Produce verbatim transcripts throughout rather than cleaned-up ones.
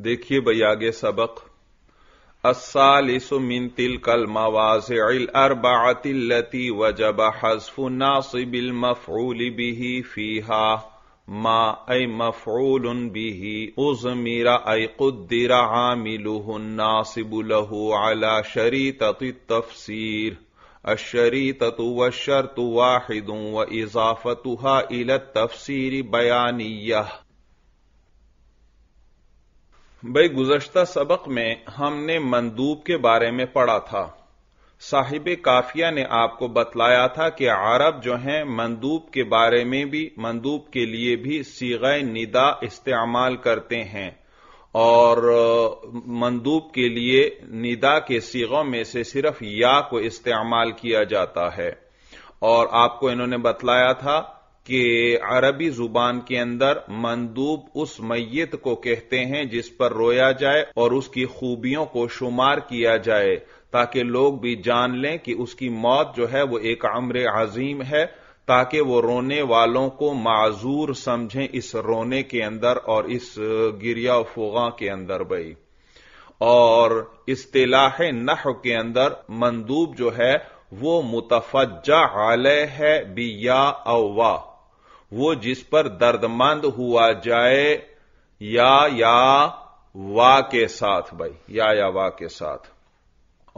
देखिए भाई आगे सबक अस्सालिसु मिन तिलकल मवाज़ि'ल अर्बअतिल्लती वजब हज़्फ़ु नासिबिल मफ़ऊल बिही फीहा मा अय मफ़ऊलन बिही उज़मिरा अय क़ुद्दिरा आमिलुहु नासिबु लहु अला शरीतति तफ़सीर अश्शरीततु वश्शर्तु वाहिदुन व इज़ाफ़तुहा इला तफ़सीर बयानियह। भाई गुज़श्ता सबक में हमने मंदूब के बारे में पढ़ा था। साहिब काफिया ने आपको बतलाया था कि अरब जो हैं मंदूब के बारे में भी मंदूब के लिए भी सीग़ाए निदा इस्तेमाल करते हैं और मंदूब के लिए निदा के सीग़ों में से सिर्फ या को इस्तेमाल किया जाता है। और आपको इन्होंने बतलाया था कि अरबी जुबान के अंदर मंदूब उस मैयत को कहते हैं जिस पर रोया जाए और उसकी खूबियों को शुमार किया जाए ताकि लोग भी जान लें कि उसकी मौत जो है वो एक अम्र अजीम है, ताकि वो रोने वालों को माजूर समझें इस रोने के अंदर और इस गिरिया फुगा के अंदर। भाई और इस्तिलाह नहव के अंदर मंदूब जो है वो मुतफज्जा अलैह है बिया अवा, वो जिस पर दर्दमंद हुआ जाए या या वा के साथ। भाई या या वा के साथ।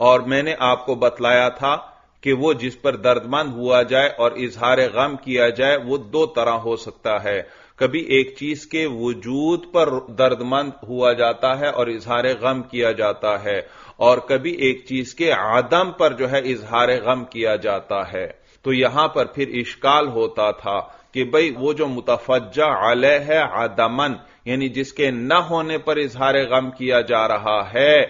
और मैंने आपको बतलाया था कि वो जिस पर दर्दमंद हुआ जाए और इजहार गम किया जाए वो दो तरह हो सकता है। कभी एक चीज के वजूद पर दर्दमंद हुआ जाता है और इजहार गम किया जाता है, और कभी एक चीज के आदम पर जो है इजहार गम किया जाता है। तो यहां पर फिर इश्काल होता था कि भाई वो जो मुतफज्जा अलैह है आदमन यानी जिसके न होने पर इजहार गम किया जा रहा है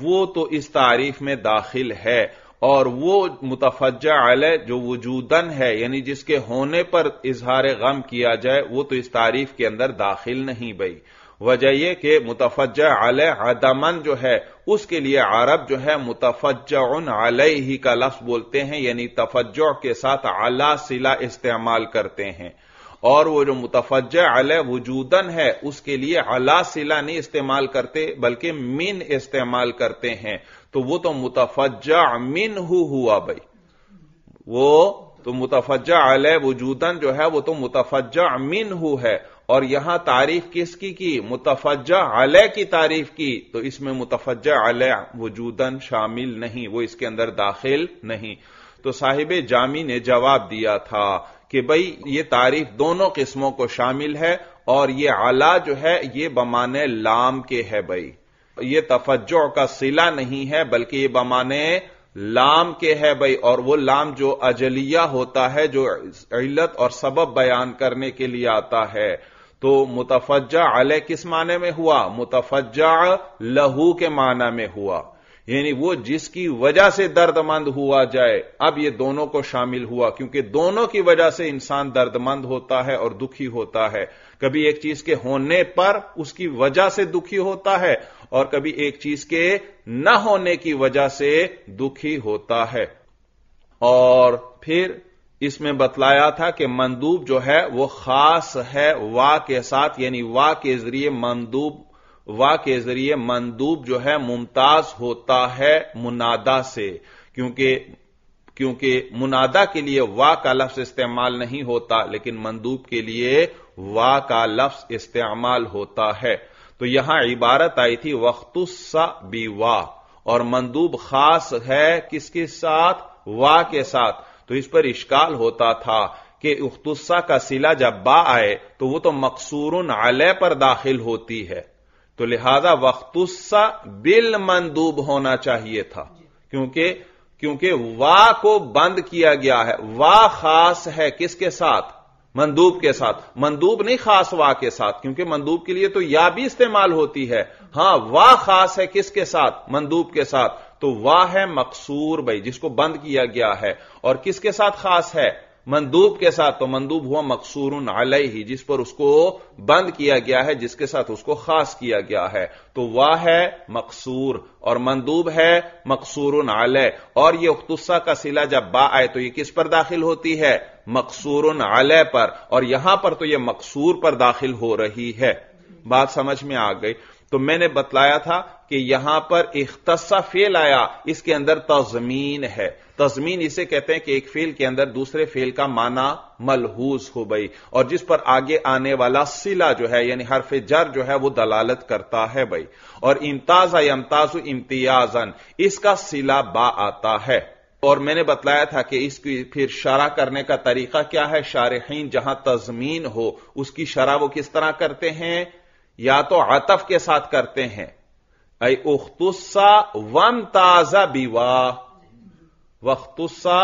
वो तो इस तारीफ में दाखिल है, और वो मुतफज्जा अलैह जो वजूदन है यानी जिसके होने पर इजहार गम किया जाए वो तो इस तारीफ के अंदर दाखिल नहीं। भाई वजह यह कि मुतफज्जा अलैह आदमन जो है उसके लिए अरब जो है मुतफज्जाउन अलैहि का लफ्ज बोलते हैं यानी तफज्जो के साथ आला सिला इस्तेमाल करते हैं, और वो जो मुतफज्जा अलैह वजूदन है उसके लिए आला सिला नहीं इस्तेमाल करते बल्कि मिन इस्तेमाल करते हैं। तो वो तो मुतफज्जा मिनहु हुआ। भाई वो तो मुतफज्जा अलैह वजूदन जो है वो तो मुतफज्जा मिनहु है, और यहां तारीफ किसकी की मुतफज्जा अलैह की तारीफ की, तो इसमें मुतफज्जा अलैह वजूदन शामिल नहीं, वो इसके अंदर दाखिल नहीं। तो साहिब जामी ने जवाब दिया था कि भाई ये तारीफ दोनों किस्मों को शामिल है, और ये आला जो है ये बमाने लाम के है। भाई ये तफज्जो का सिला नहीं है बल्कि ये बमाने लाम के है। भाई और वो लाम जो अजलिया होता है जो इल्लत और सबब बयान करने के लिए आता है। तो मुतफज्जा अलैह किस माने में हुआ? मुतफज्जा लहू के माना में हुआ यानी वो जिसकी वजह से दर्दमंद हुआ जाए। अब ये दोनों को शामिल हुआ क्योंकि दोनों की वजह से इंसान दर्दमंद होता है और दुखी होता है। कभी एक चीज के होने पर उसकी वजह से दुखी होता है और कभी एक चीज के न होने की वजह से दुखी होता है। और फिर इसमें बतलाया था कि मंदूब जो है वो खास है वा के साथ यानी वा के जरिए मंदूब वा के जरिए मंदूब जो है मुमताज होता है मुनादा से, क्योंकि क्योंकि मुनादा के लिए वा का लफ्ज इस्तेमाल नहीं होता लेकिन मंदूब के लिए वा का लफ्ज इस्तेमाल होता है। तो यहां इबारत आई थी वख्तुस्सा बी वा, और मंदूब खास है किसके साथ? वा के साथ। तो इस पर इश्काल होता था कि उख्तुस्सा का सिला जब बा आए तो वो तो मकसूरुन अलैह पर दाखिल होती है, तो लिहाजा वख्तुस्सा बिल मंदूब होना चाहिए था क्योंकि क्योंकि वा को बंद किया गया है। वा खास है किसके साथ? मंदूब के साथ। मंदूब नहीं खास वा के साथ क्योंकि मंदूब के लिए तो या भी इस्तेमाल होती है। हां वा खास है किसके साथ? मंदूब के साथ। तो वा है मकसूर भाई जिसको बंद किया गया है, और किसके साथ खास है? मंदूब के साथ। तो मंदूब हुआ मकसूरुन अलैहि जिस पर उसको बंद किया गया है जिसके साथ उसको खास किया गया है। तो वाह है मकसूर और मंदूब है मकसूरुन अलैह, और यह उख्तुस्सा का सिला जब बा आए तो यह किस पर दाखिल होती है? मकसूरुन अलैह पर, और यहां पर तो यह मकसूर पर दाखिल हो रही है। बात समझ में आ गई। तो मैंने बतलाया था कि यहां पर इख्तस्सा फेल आया, इसके अंदर तज़मीन है। तज़मीन इसे कहते हैं कि एक फेल के अंदर दूसरे फेल का माना मलहूज हो गई और जिस पर आगे आने वाला सिला जो है यानी हर्फ जर जो है वो दलालत करता है भाई। और इम्ताजा यमताजु इम्तियाजन, इसका सिला बा आता है। और मैंने बतलाया था कि इसकी फिर शरह करने का तरीका क्या है। शारहीन जहां तज़मीन हो उसकी शरह वो किस तरह करते हैं, या तो आतफ के साथ करते हैं ऐ उख्तुस्सा वम ताजा बिवाह, वख्तुस्सा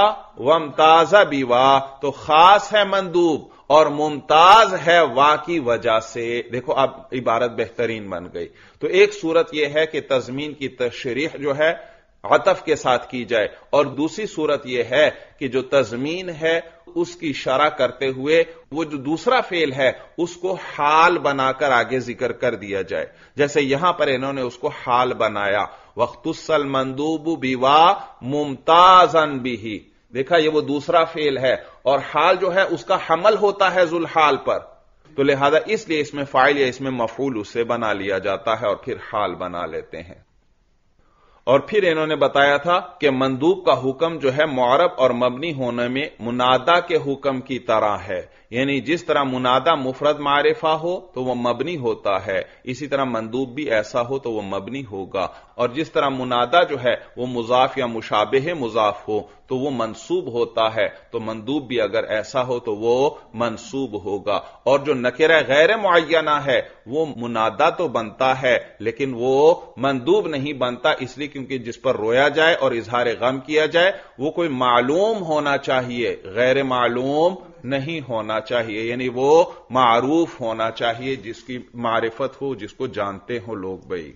वम ताजा बिवाह, तो खास है मंदूब और मुमताज है वा की वजह से। देखो अब इबारत बेहतरीन बन गई। तो एक सूरत यह है कि तज़मीन की तशरीह जो है आतफ के साथ की जाए और दूसरी सूरत यह है कि जो तज़मीन है उसकी शरह करते हुए वो जो दूसरा फेल है उसको हाल बनाकर आगे जिक्र कर दिया जाए, जैसे यहां पर इन्होंने उसको हाल बनाया वख्तुस्सल मंदूबु बिवा मुमताजन बिही। देखा ये वो दूसरा फेल है और हाल जो है उसका हमल होता है जुल हाल पर, तो लिहाजा इसलिए इसमें फाइल या इसमें मफूल उससे बना लिया जाता है और फिर हाल बना लेते हैं। और फिर इन्होंने बताया था कि मंदूब का हुक्म जो है मुअरब और मबनी होने में मुनादा के हुक्म की तरह है, यानी जिस तरह मुनादा मुफरद मारिफा हो तो वह मबनी होता है, इसी तरह मंदूब भी ऐसा हो तो वह मबनी होगा। और जिस तरह मुनादा जो है वह मुजाफ या मुशाबेह मुजाफ हो तो वह मंसूब होता है, तो मंदूब भी अगर ऐसा हो तो वह मंसूब होगा। और जो नकिरा गैर मुअय्यना है वो मुनादा तो बनता है लेकिन वो मंदूब नहीं बनता, इसलिए क्योंकि जिस पर रोया जाए और इजहार गम किया जाए वो कोई मालूम होना चाहिए, गैर मालूम नहीं होना चाहिए, यानी वो मारूफ होना चाहिए जिसकी मारिफत हो, जिसको जानते हो लोग भाई।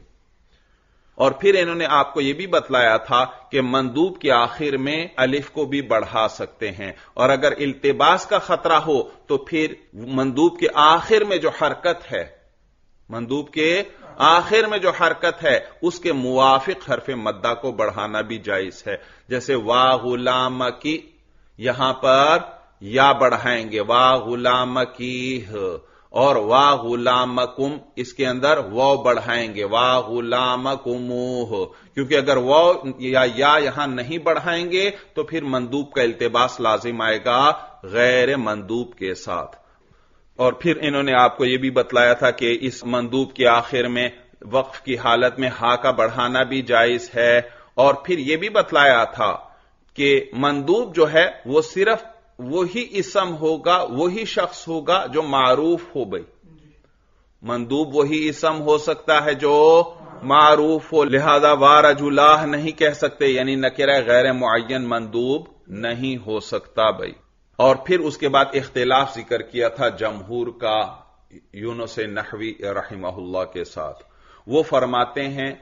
और फिर इन्होंने आपको यह भी बतलाया था कि मंदूब के आखिर में अलिफ को भी बढ़ा सकते हैं और अगर इल्तिबास का खतरा हो तो फिर मंदूब के आखिर में जो हरकत है, मंदूब के आखिर में जो हरकत है उसके मुवाफिक हरफे मद्दा को बढ़ाना भी जायज है, जैसे वाह गुलाम की यहां पर या बढ़ाएंगे वाह गुलाम की, और वाह गुलाम कुम इसके अंदर वाव बढ़ाएंगे वाह गुलाम कुमोह, क्योंकि अगर वाव या, या यहां नहीं बढ़ाएंगे तो फिर मंदूब का इल्तिबास लाजिम आएगा गैर मंदूब के साथ। और फिर इन्होंने आपको यह भी बतलाया था कि इस मंदूब के आखिर में वक्फ की हालत में हा का बढ़ाना भी जायज है। और फिर यह भी बतलाया था कि मंदूब जो है वो सिर्फ वही इसम होगा, वही शख्स होगा जो मारूफ हो भाई। मंदूब वही इसम हो सकता है जो मारूफ हो, लिहाजा वारजुलाह नहीं कह सकते, यानी नकिरा गैर मुअय्यन मंदूब नहीं हो सकता भाई। और फिर उसके बाद इख्तिलाफ जिक्र किया था जमहूर का यूनुस नहवी रहिमहुल्लाह के साथ। वो फरमाते हैं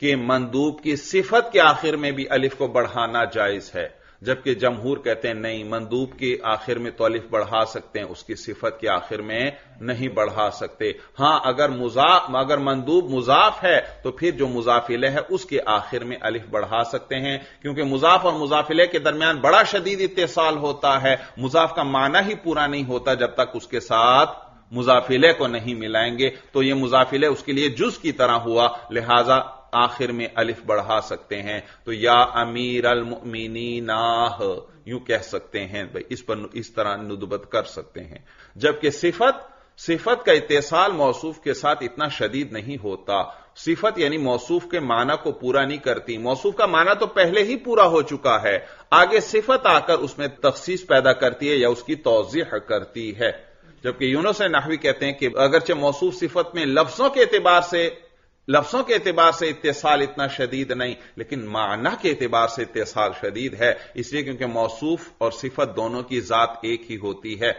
कि मंदूब की सिफत के आखिर में भी अलिफ को बढ़ाना जायज है, जबकि जमहूर कहते हैं नहीं, मंदूब के आखिर में तो अलिफ बढ़ा सकते हैं, उसकी सिफत के आखिर में नहीं बढ़ा सकते। हां अगर मुजाफ अगर मंदूब मुजाफ है तो फिर जो मुजाफिले है उसके आखिर में अलिफ बढ़ा सकते हैं, क्योंकि मुजाफ और मुजाफिले के दरमियान बड़ा शदीद इत्तिसाल होता है, मुजाफ का माना ही पूरा नहीं होता जब तक उसके साथ मुजाफिले को नहीं मिलाएंगे, तो यह मुजाफिले उसके लिए जुज की तरह हुआ, लिहाजा आखिर में अलिफ बढ़ा सकते हैं। तो या अमीर अल मुमिनीना यूं कह सकते हैं भाई, इस पर इस तरह नुदबत कर सकते हैं, जबकि सिफत सिफत का इत्तिसाल मौसूफ के साथ इतना शदीद नहीं होता। सिफत यानी मौसूफ के माना को पूरा नहीं करती, मौसूफ का माना तो पहले ही पूरा हो चुका है, आगे सिफत आकर उसमें तखसीस पैदा करती है या उसकी तौज़ीह करती है। जबकि यूनुस नहवी कहते हैं कि अगरचे मौसूफ सिफत में लफ्जों के एतबार से लफ्जों के एतबार से इत्तिसाल इतना शदीद नहीं, लेकिन माना के एतबार से इत्तिसाल शदीद है, इसलिए क्योंकि मौसूफ और सिफत दोनों की जात एक ही होती है।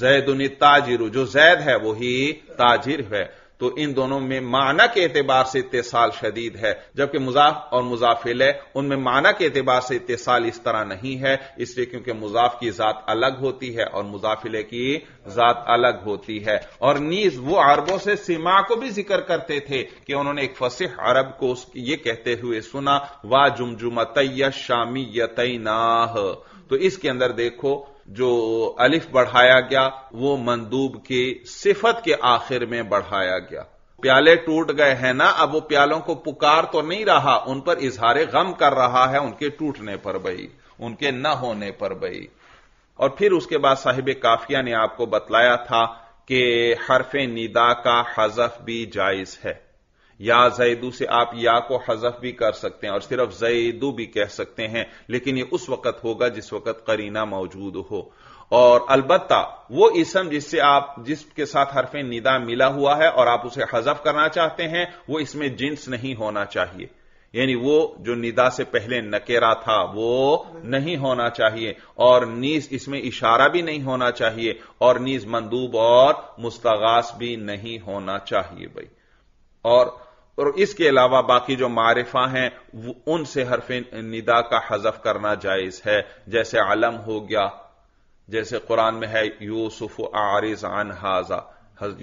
ज़ैदुन ताजिर, जो जैद है वही ताजिर है, तो इन दोनों में माना के एतबार से इत्तिसाल शदीद है, जबकि मुजाफ और मुजाफिले उनमें माना के एतबार से इत्तिसाल इस तरह नहीं है, इसलिए क्योंकि मुजाफ की जात अलग होती है और मुजाफिले की जात अलग होती है। और नीज वो अरबों से सिमा को भी जिक्र करते थे कि उन्होंने एक फसीह अरब को ये कहते हुए सुना वा जुमजुमतय शामियतैनाह, तो इसके अंदर देखो जो अलिफ बढ़ाया गया वो मंदूब की सिफत के आखिर में बढ़ाया गया। प्याले टूट गए हैं ना, अब वो प्यालों को पुकार तो नहीं रहा, उन पर इजहार गम कर रहा है, उनके टूटने पर भाई, उनके न होने पर भाई। और फिर उसके बाद साहिब काफिया ने आपको बतलाया था कि हरफे निदा का हजफ भी जायज है, या जैदू से आप या को हजफ भी कर सकते हैं और सिर्फ जैदू भी कह सकते हैं, लेकिन यह उस वक्त होगा जिस वक्त करीना मौजूद हो। और अलबत्ता वो इसम जिससे आप, जिसके साथ हरफे निदा मिला हुआ है और आप उसे हजफ करना चाहते हैं, वो इसमें जिन्स नहीं होना चाहिए, यानी वो जो निदा से पहले नकेरा था वो नहीं होना चाहिए, और नीज इसमें इशारा भी नहीं होना चाहिए, और नीज मंदूब और मुस्तगास भी नहीं होना चाहिए भाई। और और इसके अलावा बाकी जो मारिफा हैं उनसे हरफे निदा का हजफ करना जायज है, जैसे आलम हो गया, जैसे कुरान में है यूसुफ आरिज अन हाजा,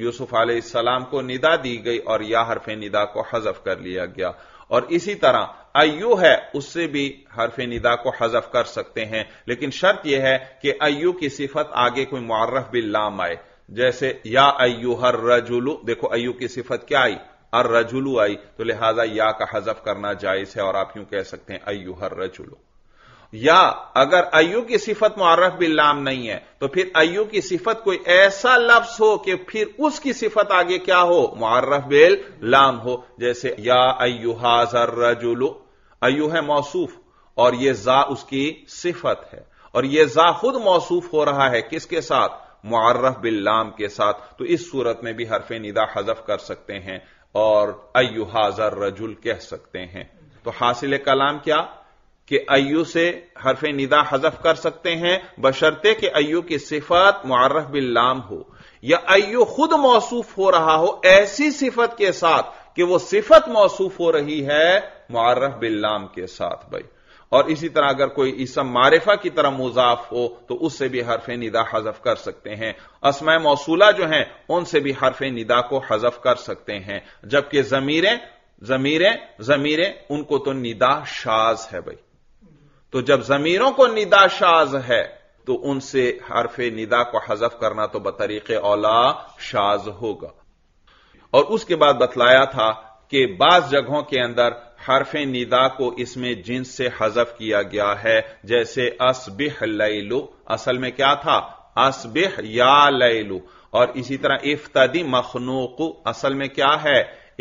यूसुफ अलैहिस्सलाम को निदा दी गई और या हरफे निदा को हजफ कर लिया गया। और इसी तरह अय्यू है, उससे भी हरफे निदा को हजफ कर सकते हैं, लेकिन शर्त यह है कि अय्यू की सिफत आगे कोई मुअर्रफ बिल्लाम आए, जैसे या अय्यूहर रजुलु, देखो अय्यू की सिफत क्या आई, अर रजुलु आई, तो लिहाजा या का हजफ करना जायज है और आप यूं कह सकते हैं अय्यूहर रजुलु। या अगर अय्यू की सिफत मुअर्रफ बिल्लाम नहीं है तो फिर अय्यू की सिफत कोई ऐसा लफ्ज हो कि फिर उसकी सिफत आगे क्या हो, मुअर्रफ बिल्लाम हो, जैसे या अय्यूहाज़र रजुलु। अय्यू है मौसूफ और यह जा उसकी सिफत है, और यह जा खुद मौसूफ हो रहा है किसके साथ, मुअर्रफ बिल्लाम के साथ, तो इस सूरत में भी हरफे निदा हजफ कर सकते हैं और अय्यूहाज़र रजुल कह सकते हैं। तो हासिल कलाम क्या कि अय्यू से हरफे निदा हजफ कर सकते हैं बशर्ते कि अय्यू की सिफत मुअर्रफ बिल्लाम हो, या अय्यू खुद मौसूफ हो रहा हो ऐसी सिफत के साथ कि वो सिफत मौसूफ हो रही है मुअर्रफ बिल्लाम के साथ भाई। और इसी तरह अगर कोई इसम मारिफा की तरह मुजाफ हो तो उससे भी हरफे निदा हजफ कर सकते हैं। अस्माए मौसूला जो हैं उनसे भी हरफे निदा को हजफ कर सकते हैं, जबकि जमीरें जमीरें जमीरें उनको तो निदा शाज है भाई। तो जब जमीरों को निदा शाज है तो उनसे हरफे निदा को हजफ करना तो बतरीके औला शाज होगा। और उसके बाद बतलाया था कि बाज जगहों के अंदर हरफे निदा को इसमें जिन्स से हजफ किया गया है, जैसे अस्बिह लैलू, असल में क्या था अस्बिह या लैलू। और इसी तरह इफ्तदी मखनूकू, असल में क्या है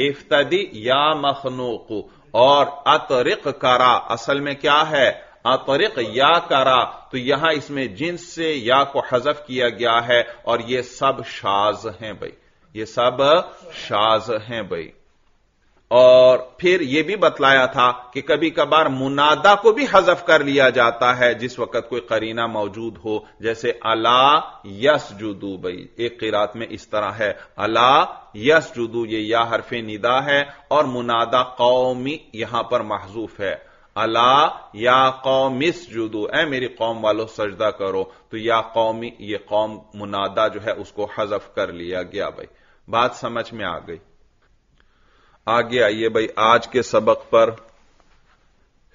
इफ्तदी या मखनूकू। और अतरिक करा, असल में क्या है आतरिक या करा, तो यहां इसमें जिन्स से या को हजफ किया गया है और ये सब शाज हैं भाई, ये सब शाज हैं भाई। और फिर यह भी बतलाया था कि कभी कभार मुनादा को भी हजफ कर लिया जाता है जिस वक्त कोई करीना मौजूद हो, जैसे अला यसजुदू भाई, एक किरात में इस तरह है अला यसजुदू, ये या हरफे निदा है और मुनादा कौमी यहां पर महजूफ है, अला या कौम इसजुदू, ऐ मेरी कौम वालों सजदा करो, तो या कौमी ये कौम मुनादा जो है उसको हजफ कर लिया गया भाई। बात समझ में आ गई। आगे आइए भाई आज के सबक पर,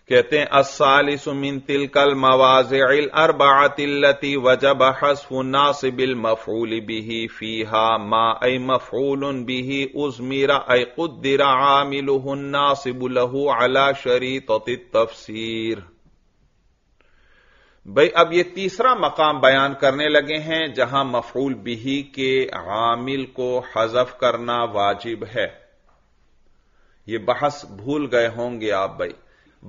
कहते हैं अस्सालिसु मिन तिलकल मवाज़िल अर्बअतिल्लती वजब हस्फु नासिबिल मफ़ऊल बिही फीहा मा ऐ मफ़ऊलुन बिही उज़मिरा ऐ क़ुद्दिरा आमिलुहु नासिबु लहु अला शरीततित तफ़सीर। भाई अब ये तीसरा मकाम बयान करने लगे हैं जहां मफ़ऊल बिही के आमिल को हज़फ करना वाजिब है। ये बहस भूल गए होंगे आप भाई,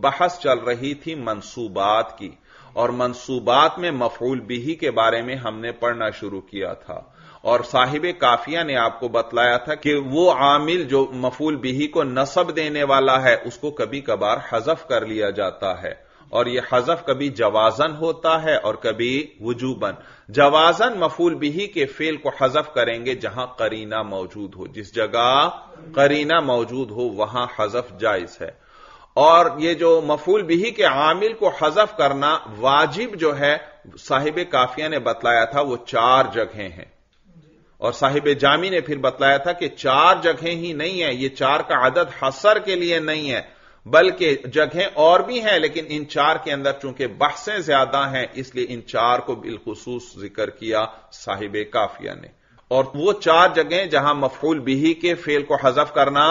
बहस चल रही थी मंसूबात की, और मंसूबात में मफऊल बिही के बारे में हमने पढ़ना शुरू किया था, और साहिब काफिया ने आपको बतलाया था कि वो आमिल जो मफऊल बिही को नसब देने वाला है उसको कभी कभार हजफ कर लिया जाता है, और यह हजफ कभी जवाजन होता है और कभी वजूबन। जवाजन मफऊल बिही के फेल को हजफ करेंगे जहां करीना मौजूद हो, जिस जगह करीना मौजूद हो वहां हजफ जायज है। और ये जो मफूल बिही के आमिल को हजफ करना वाजिब जो है साहिब काफिया ने बतलाया था वो चार जगहें हैं, और साहिब जामी ने फिर बतलाया था कि चार जगहें ही नहीं है, ये चार का आदद हसर के लिए नहीं है बल्कि जगहें और भी हैं, लेकिन इन चार के अंदर चूंकि बहसें ज्यादा हैं इसलिए इन चार को बिलखुसूस जिक्र किया साहिब काफिया ने। और वो चार जगह जहां मफूल बिही के फेल को हजफ करना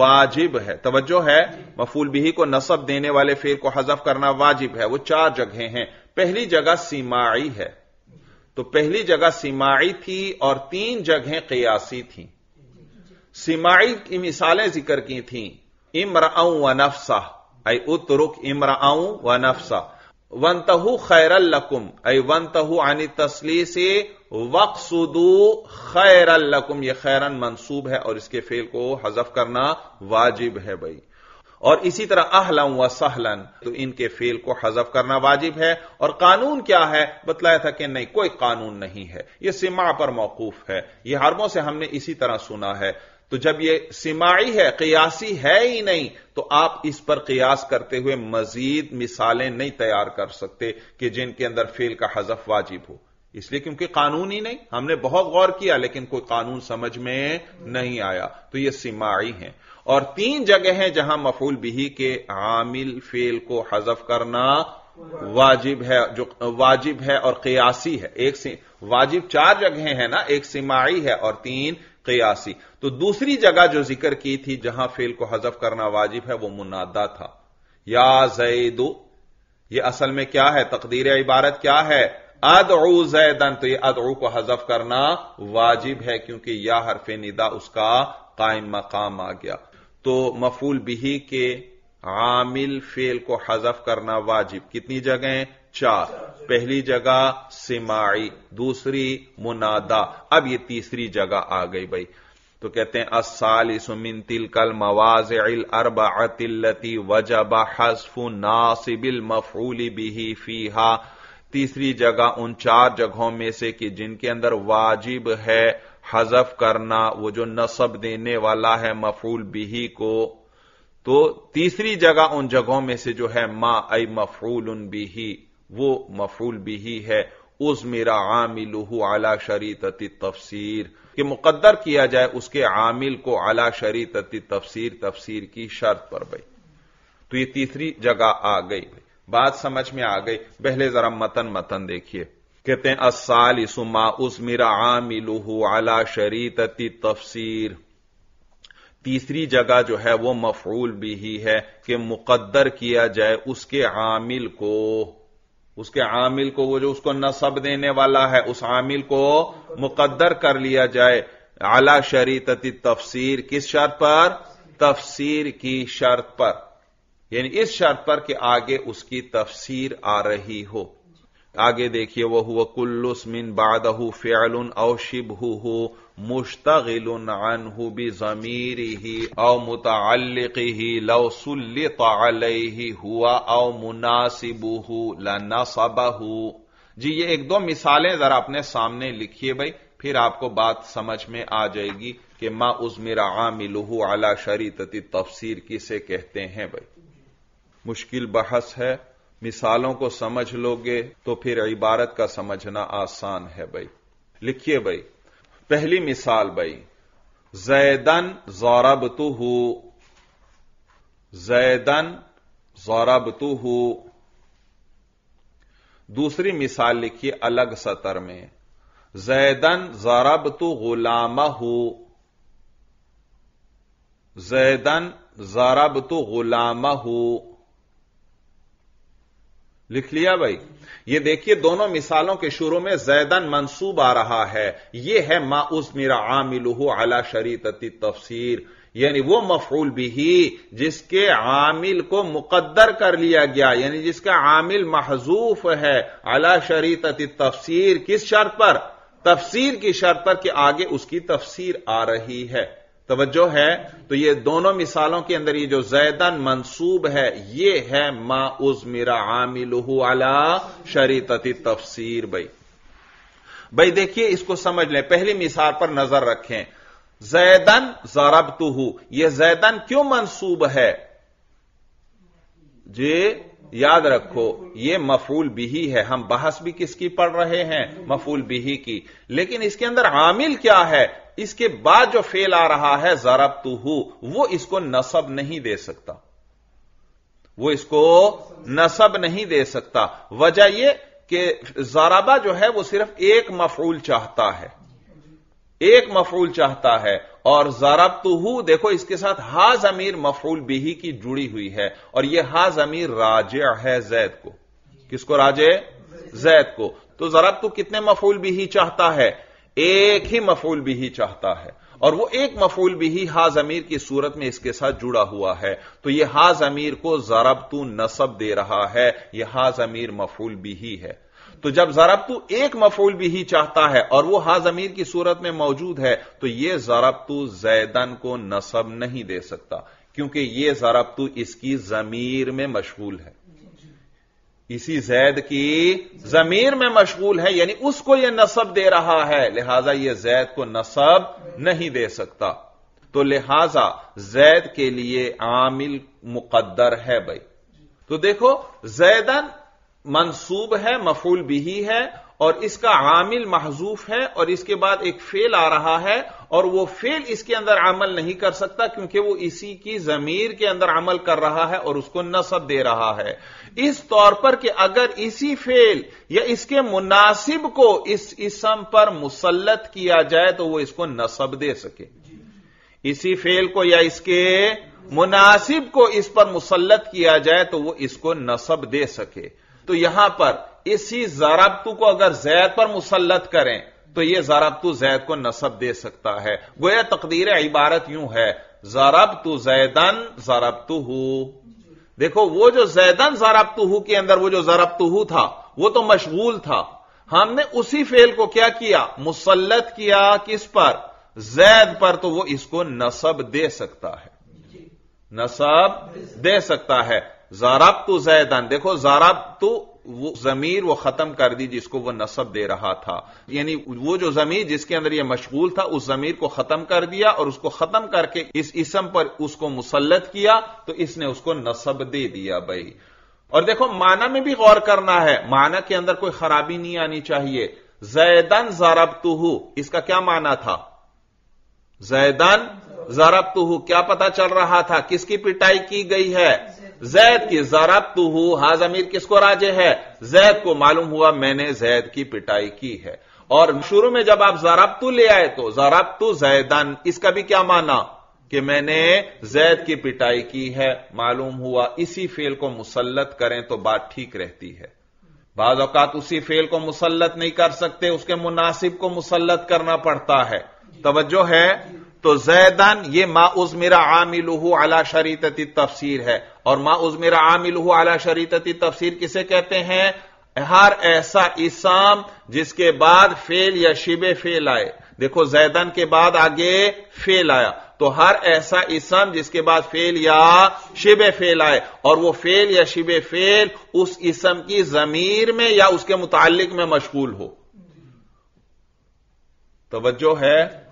वाजिब है। तवज्जो है, मफूल बिही को नसब देने वाले फेल को हजफ करना वाजिब है। वो चार जगह हैं। पहली जगह सीमाई है, तो पहली जगह सीमाई थी और तीन जगह कियासी थी। सीमाई की मिसालें जिक्र की थी, इमराऊ व नफसा आई उतरुक इमराऊ व नफसा, वंतहु खैरल लकुम आई वंतहु आनी तस्ली से वक्सुदू खैरल लकुम, यह खैरन मंसूब है और इसके फेल को हजफ करना वाजिब है भाई। और इसी तरह अहलन व सहलन, तो इनके फेल को हजफ करना वाजिब है। और कानून क्या है बतलाया था कि नहीं, कोई कानून नहीं है, यह सिमा पर मौकूफ है। यह हरमों से हमने इसी तरह सुना है। तो जब यह सिमाई है, कियासी है ही नहीं, तो आप इस पर कियास करते हुए मजीद मिसालें नहीं तैयार कर सकते कि जिनके अंदर फेल का हजफ वाजिब हो, इसलिए क्योंकि कानून ही नहीं। हमने बहुत गौर किया लेकिन कोई कानून समझ में नहीं आया। तो यह सिमाई है। और तीन जगह हैं जहां मफूल बिही के आमिल फेल को हजफ करना वाजिब है, जो वाजिब है और कियासी है। एक वाजिब चार जगह है ना, एक सिमाई है और तीन कियासी। तो दूसरी जगह जो जिक्र की थी जहां फेल को हजफ करना वाजिब है वो मुनादा था, या जैदो। ये असल में क्या है, तकदीर इबारत क्या है, अदउ जैदन। तो ये अदउ को हजफ करना वाजिब है क्योंकि या हरफ निदा उसका कायम मकाम आ गया। तो मफूल बिही के आमिल फेल को हजफ करना वाजिब कितनी जगह, चार। पहली जगह सिमाई, दूसरी मुनादा, अब ये तीसरी जगह आ गई भाई। तो कहते हैं अस्सालिसु मिन तिलकल मवाज़िल अर्बअतिल्लती वजब हज़्फ़ु नासिबिल मफ़ऊल बिही फीहा। तीसरी जगह उन चार जगहों में से कि जिनके अंदर वाजिब है हजफ करना वो जो नसब देने वाला है मफ़ऊल बिही को। तो तीसरी जगह उन जगहों में से जो है मा अय मफ़ऊलुन बिही, वो मफ़ऊल बिही है। उस मेरा आमिलुहु आला शरीतति तफसीर, कि मुकद्दर किया जाए उसके आमिल को आला शरीतति तफसीर, तफसीर की शर्त पर भाई। तो ये तीसरी जगह आ गई, बात समझ में आ गई। पहले जरा मतन मतन देखिए। कहते हैं अस्सालिसु मा उस मेरा आमिलुहु आला शरीतति तफसीर। तीसरी जगह जो है वो मफऊल बिही है कि मुकद्दर किया जाए उसके आमिल को, उसके आमिल को वो जो उसको नसब देने वाला है उस आमिल को मुकद्दर कर लिया जाए आला शरीतति तफसीर। किस शर्त पर, तफसीर की शर्त पर, यानी इस शर्त पर कि आगे उसकी तफसीर आ रही हो। आगे देखिए, वह हुआ कुल्लुस मिन बादहु फ़िअलुन औ शिबहुहु मुश्तगिलुन अन्हु बि ज़मीरिही औ मुतअल्लिक़िही लौ सुल्लित अलैहि हुआ औ मुनासिबुहु लनसबहु। जी ये एक दो मिसालें जरा अपने सामने लिखिए भाई, फिर आपको बात समझ में आ जाएगी कि मा उज़मिरा आमिलुहु अला शरीतति तफसीर किसे कहते हैं भाई। मुश्किल बहस है, मिसालों को समझ लोगे तो फिर इबारत का समझना आसान है भाई। लिखिए भाई, पहली मिसाल भाई, जैदन ज़रबतुहु, जैदन ज़रबतुहु। दूसरी मिसाल लिखिए अलग सतर में, जैदन ज़रबतु गुलामहु, जैदन ज़रबतु गुलामहु। लिख लिया भाई। ये देखिए दोनों मिसालों के शुरू में जैदन मंसूब आ रहा है, यह है मा उज़मिरा आमिलुहु अला शरीतति तफसीर, यानी वो मफऊल बिही जिसके आमिल को मुकद्दर कर लिया गया, यानी जिसका आमिल महजूफ है अला शरीतति तफसीर। किस शर्त पर, तफसीर की शर्त पर कि आगे उसकी तफसीर आ रही है। तवज्जो है। तो ये दोनों मिसालों के अंदर ये जो जैदन मंसूब है ये है मा उज़मिरा आमिलुहु अला शरीतति तफसीर भाई। भाई देखिए, इसको समझ लें, पहली मिसाल पर नजर रखें। जैदन ज़रबतुहु, ये जैदन क्यों मंसूब है जी, याद रखो ये मफूल बिही है। हम बहस भी किसकी पढ़ रहे हैं, मफूल बिही की, लेकिन इसके अंदर आमिल क्या है। इसके बाद जो फेल आ रहा है ज़रबतुहु, वो इसको नसब नहीं दे सकता, वो इसको नसब नहीं दे सकता। वजह यह कि ज़रबा जो है वो सिर्फ एक मफूल चाहता है, एक मफूल चाहता है और ज़रबतुहू, देखो इसके साथ हा ज़मीर मफूल बिही की जुड़ी हुई है और यह हा ज़मीर राजिअ है जैद को। किसको? राजे जैद को। तो ज़रबतु कितने मफूल बिही चाहता है? एक ही मफूल बिही चाहता है और वो एक मफूल बिही हा ज़मीर की सूरत में इसके साथ जुड़ा हुआ है। तो यह हा ज़मीर को ज़रबतु नसब दे रहा है, यह हा ज़मीर मफूल बिही है। तो जब ज़रबतु एक मफूल बिही चाहता है और वो हा ज़मीर की सूरत में मौजूद है तो यह ज़रबतु ज़ैदन को नसब नहीं दे सकता क्योंकि यह ज़रबतु इसकी ज़मीर में मशगूल है, इसी जैद की ज़मीर में मशगूल है, यानी उसको यह नसब दे रहा है, लिहाजा यह जैद को नसब नहीं दे सकता। तो लिहाजा जैद के लिए आमिल मुकद्दर है भाई। तो देखो जैदन मंसूब है, मफूल बिही है और इसका आमिल महजूफ है और इसके बाद एक फेल आ रहा है और वो फेल इसके अंदर अमल नहीं कर सकता क्योंकि वो इसी की ज़मीर के अंदर अमल कर रहा है और उसको नसब दे रहा है। इस तौर पर कि अगर इसी फेल या इसके मुनासिब को इस इसम पर मुसल्लत किया जाए तो वो इसको नसब दे सके। इसी फेल को या इसके मुनासिब को इस पर मुसल्लत किया जाए तो वो इसको नसब दे सके। तो यहां पर इसी ज़रबतु को अगर जैद पर मुसल्लत करें तो यह ज़रबतु जैद को नसब दे सकता है। गोया तकदीर इबारत यूं है, ज़रबतु जैदन ज़रबतुहू। देखो वो जो जैदन ज़रबतुहू के अंदर वो जो ज़रबतुहू था वो तो मशगूल था, हमने उसी फेल को क्या किया? मुसल्लत किया। किस पर? जैद पर। तो वो इसको नसब दे सकता है, नसब दे सकता है। ज़रबतु ज़ैदन, देखो ज़रबतु वो ज़मीर वो खत्म कर दी जिसको वो नसब दे रहा था, यानी वो जो ज़मीर जिसके अंदर ये मशगूल था उस ज़मीर को खत्म कर दिया और उसको खत्म करके इस इसम पर उसको मुसल्लत किया तो इसने उसको नसब दे दिया भाई। और देखो माना में भी गौर करना है, माना के अंदर कोई खराबी नहीं आनी चाहिए। ज़ैदन ज़रबतुहू इसका क्या माना था? ज़ैदन ज़रबतुहू, क्या पता चल रहा था? किसकी पिटाई की गई है? जैद की। ज़रबतुहू हा ज़मीर किसको? राजे है, जैद को। मालूम हुआ मैंने जैद की पिटाई की है। और शुरू में जब आप ज़रबतु ले आए तो ज़रबतु ज़ैदन इसका भी क्या माना? कि मैंने जैद की पिटाई की है। मालूम हुआ इसी फेल को मुसल्लत करें तो बात ठीक रहती है। बाज़ औक़ात उसी फेल को मुसल्लत नहीं कर सकते, उसके मुनासिब को मुसल्लत करना पड़ता है। तवज्जो है। तो जैदन ये मा उज़मिरा आमिलुहू अला शरीतति तफसीर है और मा उज़मिरा आमिलुहू अला शरीतति तफसीर किसे कहते हैं? हर ऐसा इस्म जिसके बाद फेल या शिबे फेल आए। देखो जैदन के बाद आगे फेल आया, तो हर ऐसा इस्म जिसके बाद फेल या शिबे फेल आए और वो फेल या शिबे फेल उस इस्म की ज़मीर में या उसके मुताल्लिक में मशगूल हो। तवज्जो है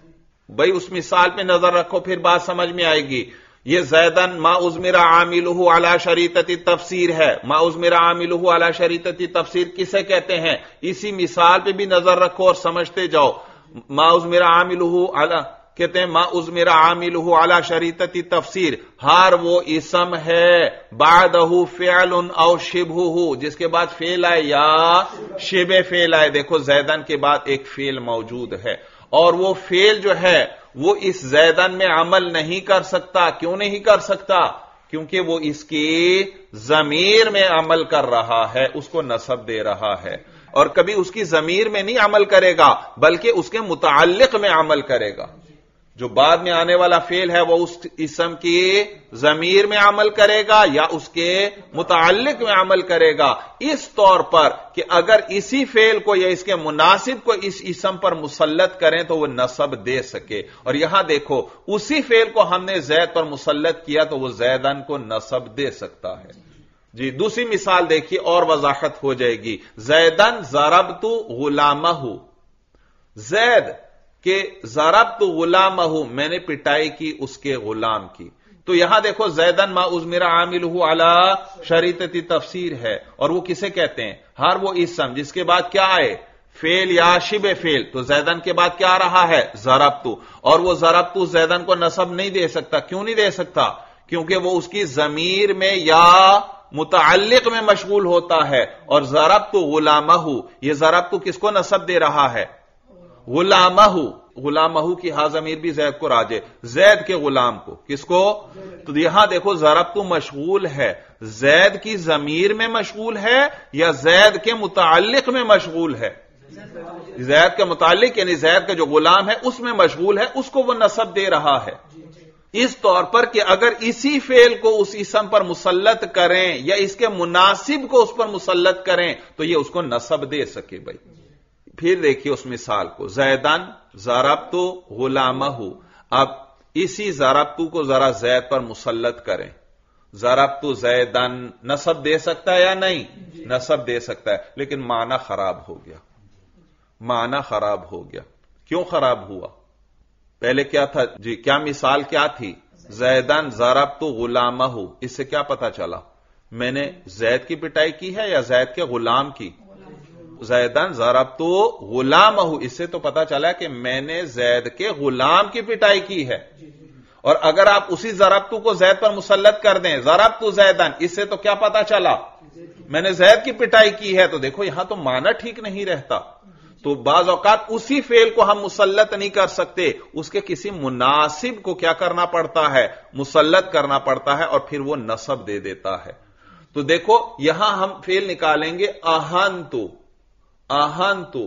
भाई। उस मिसाल पे नजर रखो फिर बात समझ में आएगी। यह जैदन मा उज़मिरा आमिलुहू अला शरीतति तफसीर है। मा उज़मिरा आमिलुहू अला शरीतति तफसीर किसे कहते हैं? इसी मिसाल पे भी नजर रखो और समझते जाओ। मा उज़मिरा आमिलुहू अला कहते हैं, मा उज़मिरा आमिलुहू अला शरीतति तफसीर, हार वो इसम है बादहू फ़िअलुन औ शिबहुहू जिसके बाद फेल आए या शिबे फेल आए। देखो जैदन के बाद एक फेल मौजूद है और वो फेल जो है वो इस जैदन में अमल नहीं कर सकता। क्यों नहीं कर सकता? क्योंकि वो इसकी ज़मीर में अमल कर रहा है, उसको नसब दे रहा है और कभी उसकी ज़मीर में नहीं अमल करेगा बल्कि उसके मुताल्लिक में अमल करेगा। जो बाद में आने वाला फेल है वह उस इसम की ज़मीर में अमल करेगा या उसके मुताल्लिक में अमल करेगा। इस तौर पर कि अगर इसी फेल को या इसके मुनासिब को इस इसम पर मुसल्लत करें तो वह नसब दे सके। और यहां देखो उसी फेल को हमने जैद पर मुसल्लत किया तो वह जैदन को नसब दे सकता है जी। दूसरी मिसाल देखिए और वजाहत हो जाएगी। जैदन ज़रबतु गुलामहू, जैद कि ज़रबतु गुलामहू मैंने पिटाई की उसके गुलाम की। तो यहां देखो जैदन मा उज़मिरा आमिलुहू अला शरीतति तफसीर है और वो किसे कहते हैं? हर वो इसम जिसके बाद क्या आए? फेल या शिबे फेल। तो जैदन के बाद क्या आ रहा है? ज़रबतु। और वो ज़रबतु जैदन को नसब नहीं दे सकता। क्यों नहीं दे सकता? क्योंकि वो उसकी ज़मीर में या मुताल्लिक में मशगूल होता है। और ज़रबतु गुलामहू, ये ज़रबतु किसको नसब दे रहा है? गुलामहू। गुलामहू की हा ज़मीर भी जैद को राजे, जैद के गुलाम को, किसको? तो यहां देखो जरब को मशगूल है, जैद की ज़मीर में मशगूल है या जैद के मुताल्लिक में मशगूल है? जैद के मुताल्लिक यानी जैद का जो गुलाम है उसमें मशगूल है, उसको वो नसब दे रहा है इस तौर पर कि अगर इसी फेल को उस इसम पर मुसल्लत करें या इसके मुनासिब को उस पर मुसल्लत करें तो यह उसको नसब दे सके। भाई फिर देखिए उस मिसाल को, जैदन ज़रबतु गुलामहू, अब इसी ज़रबतु को जरा जैद पर मुसल्लत करें, ज़रबतु जैदन, नसब दे सकता है या नहीं? नसब दे सकता है, लेकिन माना खराब हो गया, माना खराब हो गया। क्यों खराब हुआ? पहले क्या था जी, क्या मिसाल क्या थी? जैदन ज़रबतु गुलामहू, इससे क्या पता चला? मैंने जैद की पिटाई की है या जैद के गुलाम की? जैदन ज़रबतु गुलामहू, इससे तो पता चला कि मैंने जैद के गुलाम की पिटाई की है। और अगर आप उसी ज़रबतु को जैद पर मुसल्लत कर दें, ज़रबतु जैदन, इससे तो क्या पता चला? मैंने जैद की पिटाई की है। तो देखो यहां तो माना ठीक नहीं रहता। तो बाज औकात उसी फेल को हम मुसल्लत नहीं कर सकते, उसके किसी मुनासिब को क्या करना पड़ता है? मुसल्लत करना पड़ता है और फिर वो नसब दे देता है। तो देखो यहां हम फेल निकालेंगे अहंतु, अहंतु,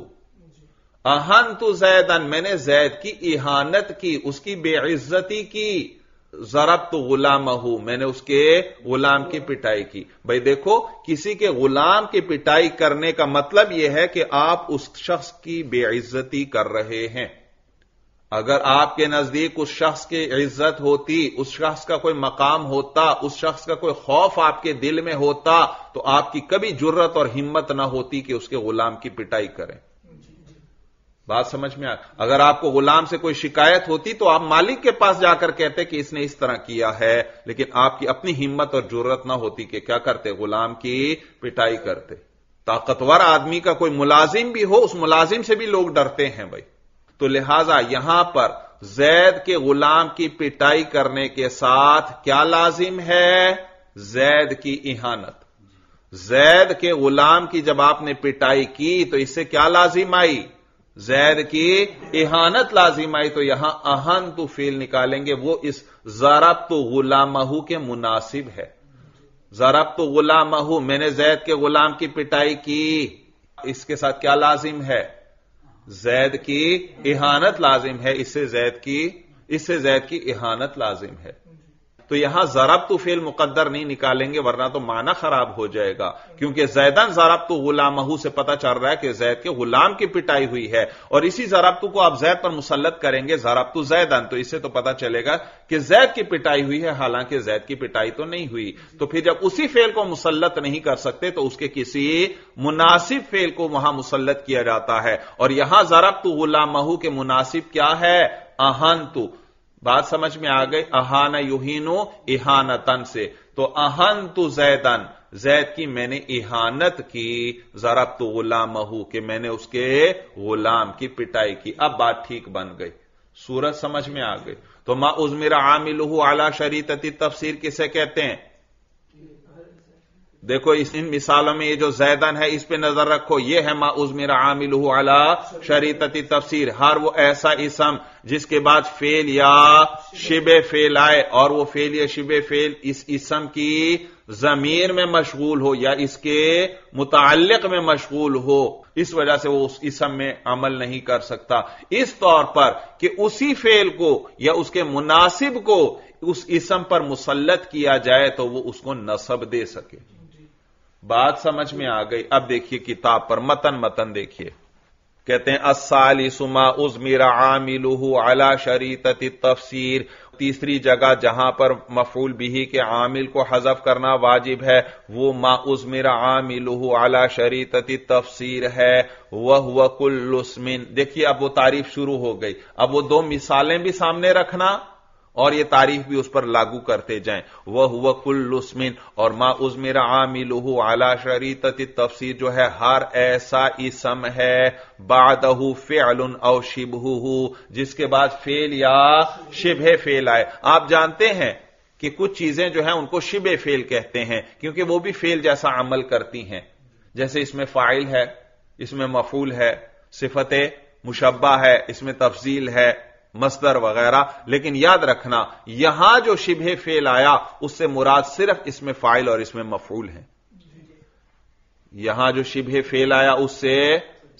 अहंतु जैदन, मैंने जैद की इहानत की, उसकी बेइज्जती की। ज़रबतु गुलामहू, मैंने उसके गुलाम की पिटाई की। भाई देखो किसी के गुलाम की पिटाई करने का मतलब यह है कि आप उस शख्स की बेइज्जती कर रहे हैं। अगर आपके नजदीक उस शख्स की इज्जत होती, उस शख्स का कोई मकाम होता, उस शख्स का कोई खौफ आपके दिल में होता, तो आपकी कभी जुर्रत और हिम्मत ना होती कि उसके गुलाम की पिटाई करें। बात समझ में आ? अगर आपको गुलाम से कोई शिकायत होती तो आप मालिक के पास जाकर कहते कि इसने इस तरह किया है, लेकिन आपकी अपनी हिम्मत और जुर्रत ना होती कि क्या करते? गुलाम की पिटाई करते। ताकतवर आदमी का कोई मुलाजिम भी हो, उस मुलाजिम से भी लोग डरते हैं भाई। तो लिहाजा यहां पर जैद के गुलाम की पिटाई करने के साथ क्या लाजिम है? जैद की इहानत। जैद के गुलाम की जब आपने पिटाई की तो इससे क्या लाजिम आई? जैद की इहानत लाजिम आई। तो यहां अहंतु फेल निकालेंगे, वो इस ज़रबतु गुलामहू के मुनासिब है। ज़रबतु गुलामहू, मैंने जैद के गुलाम की पिटाई की, इसके साथ क्या लाजिम है? जैद की इहानत लाजिम है। इससे जैद की इससे जैद की इहानत लाजिम है। तो यहां ज़रबतु फेल मुकद्दर नहीं निकालेंगे वरना तो माना खराब हो जाएगा, क्योंकि जैदन ज़रबतु गुलामहू से पता चल रहा है कि जैद के गुलाम की पिटाई हुई है, और इसी ज़रबतु को आप जैद पर मुसल्लत करेंगे, ज़रबतु जैदन, तो इससे तो पता चलेगा कि जैद की पिटाई हुई है, हालांकि जैद की पिटाई तो नहीं हुई। तो फिर जब उसी फेल को मुसल्लत नहीं कर सकते तो उसके किसी मुनासिब फेल को वहां मुसल्लत किया जाता है, और यहां ज़रबतु गुलामहू के मुनासिब क्या है? अहंतु। बात समझ में आ गई? अहाना युहीनो इहानतन से, तो अहंतु जैदन, जैद की मैंने इहानत की, ज़रबतु गुलामहू के मैंने उसके गुलाम की पिटाई की। अब बात ठीक बन गई, सूरत समझ में आ गई। तो मा उज़मिरा आमिलुहू अला शरीतती तफसीर किसे कहते हैं? देखो इस इन मिसालों में ये जो जैदन है इस पे नजर रखो, ये है मा उज़मिरा आमिलुहू अला शरीतती तफसीर। हर वो ऐसा इसम जिसके बाद फेल या शिबे फेल आए और वो फेल या शिबे फेल इस इसम की ज़मीर में मशगूल हो या इसके मुताल्लिक में मशगूल हो, इस वजह से वो उस इसम में अमल नहीं कर सकता। इस तौर पर कि उसी फेल को या उसके मुनासिब को उस इसम पर मुसल्लत किया जाए तो वो उसको नसब दे सके। बात समझ में आ गई। अब देखिए किताब पर मतन मतन देखिए, कहते हैं अस्सालिसु मा उज़मिरा आमिलुहू अला शरीतति तफसीर। तीसरी जगह जहां पर मफूल बिही के आमिल को हजफ करना वाजिब है वो मा उज़मिरा आमिलुहू अला शरीतति तफसीर है। वह हुआ कुल्लु इस्मिन। देखिए अब वो तारीफ शुरू हो गई। अब वो दो मिसालें भी सामने रखना और ये तारीफ भी उस पर लागू करते जाएं। वह हुआ कुल्लु इस्मिन, और मा उज़मिरा आमिलुहू अला शरीतति तफसीर जो है हर ऐसा इसम है बादहू फ़िअलुन औ शिबहुहू, जिसके बाद फेल या शिबह फेल आए। आप जानते हैं कि कुछ चीजें जो हैं उनको शिबह फेल कहते हैं क्योंकि वो भी फेल जैसा अमल करती हैं। जैसे इसमें फाइल है, इसमें मफूल है, सिफते मुशब्बा है, इसमें तफजील है, मस्दर वगैरह। लेकिन याद रखना यहां जो शिबह फेल आया उससे मुराद सिर्फ इसमें फाइल और इसमें मफूल है। यहां जो शिबह फेल आया उससे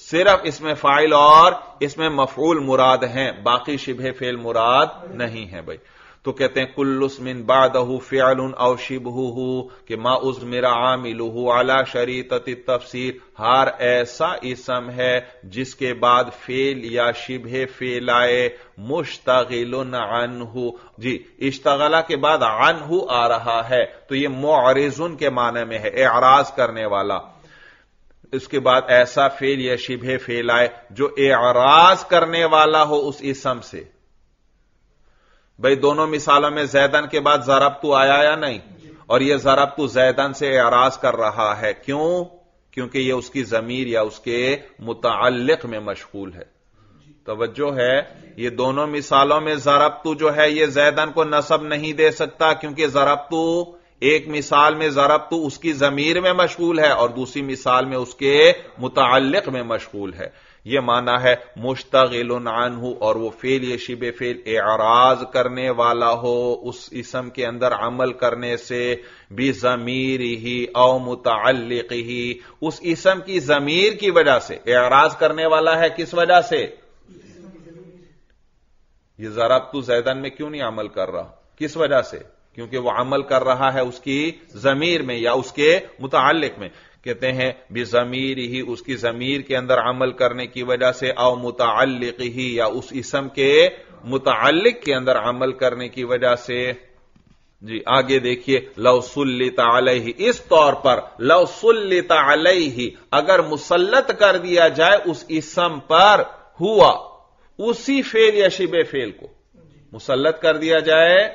सिर्फ इसमें फाइल और इसमें मफूल मुराद हैं, बाकी शिबह फेल मुराद नहीं है भाई। तो कहते हैं कुल्लुस मिन बादहु फ़िअलुन औ शिबहुहु कि मा उज़्मिरा आमिलुहु अला शरीतति तफ़सीर, हर ऐसा इसम है जिसके बाद फेल या शिबह फेल आए। मुश्तगिलुन अनहु, जी इश्तगला के बाद अनहु आ रहा है तो ये मुअरिजुन के माने में है, एराज करने वाला। इसके बाद ऐसा फेल या शिबह फेल आए जो एराज करने वाला हो उस इसम से। भाई दोनों मिसालों में जैदन के बाद ज़रबतु आया या नहीं, और यह ज़रबतु जैदन से एराज कर रहा है। क्यों? क्योंकि यह उसकी जमीर या उसके मुताल्लिक में मशगूल है। तवज्जो है, ये दोनों मिसालों में ज़रबतु जो है यह जैदन को नसब नहीं दे सकता, क्योंकि ज़रबतु एक मिसाल में ज़रबतु उसकी जमीर में मशगूल है और दूसरी मिसाल में उसके मुताल्लिक में मशगूल है। यह माना है मुश्तगिलुन अनहु, और वो फेल ये शिबे फेल एराज करने वाला हो उस इसम के अंदर अमल करने से। बि ज़मीरिही औ मुतअल्लिक़िही, उस इसम की जमीर की वजह से एराज करने वाला है। किस वजह से? ये ज़रबतु ज़ैदन में क्यों नहीं अमल कर रहा? किस वजह से? क्योंकि वह अमल कर रहा है उसकी जमीर में या उसके मुतअल्लिक में। कहते हैं बि ज़मीर ही, उसकी जमीर के अंदर अमल करने की वजह से, औ मुतअल्लिक़ ही, या उस इसम के मुतअल्लिक के अंदर अमल करने की वजह से। जी आगे देखिए, लौ सुल्लित अलैहि, इस तौर पर लौ सुल्लित अलैहि, अगर मुसल्लत कर दिया जाए उस इसम पर, हुआ उसी फेल या शिबे फेल को मुसल्लत कर दिया जाए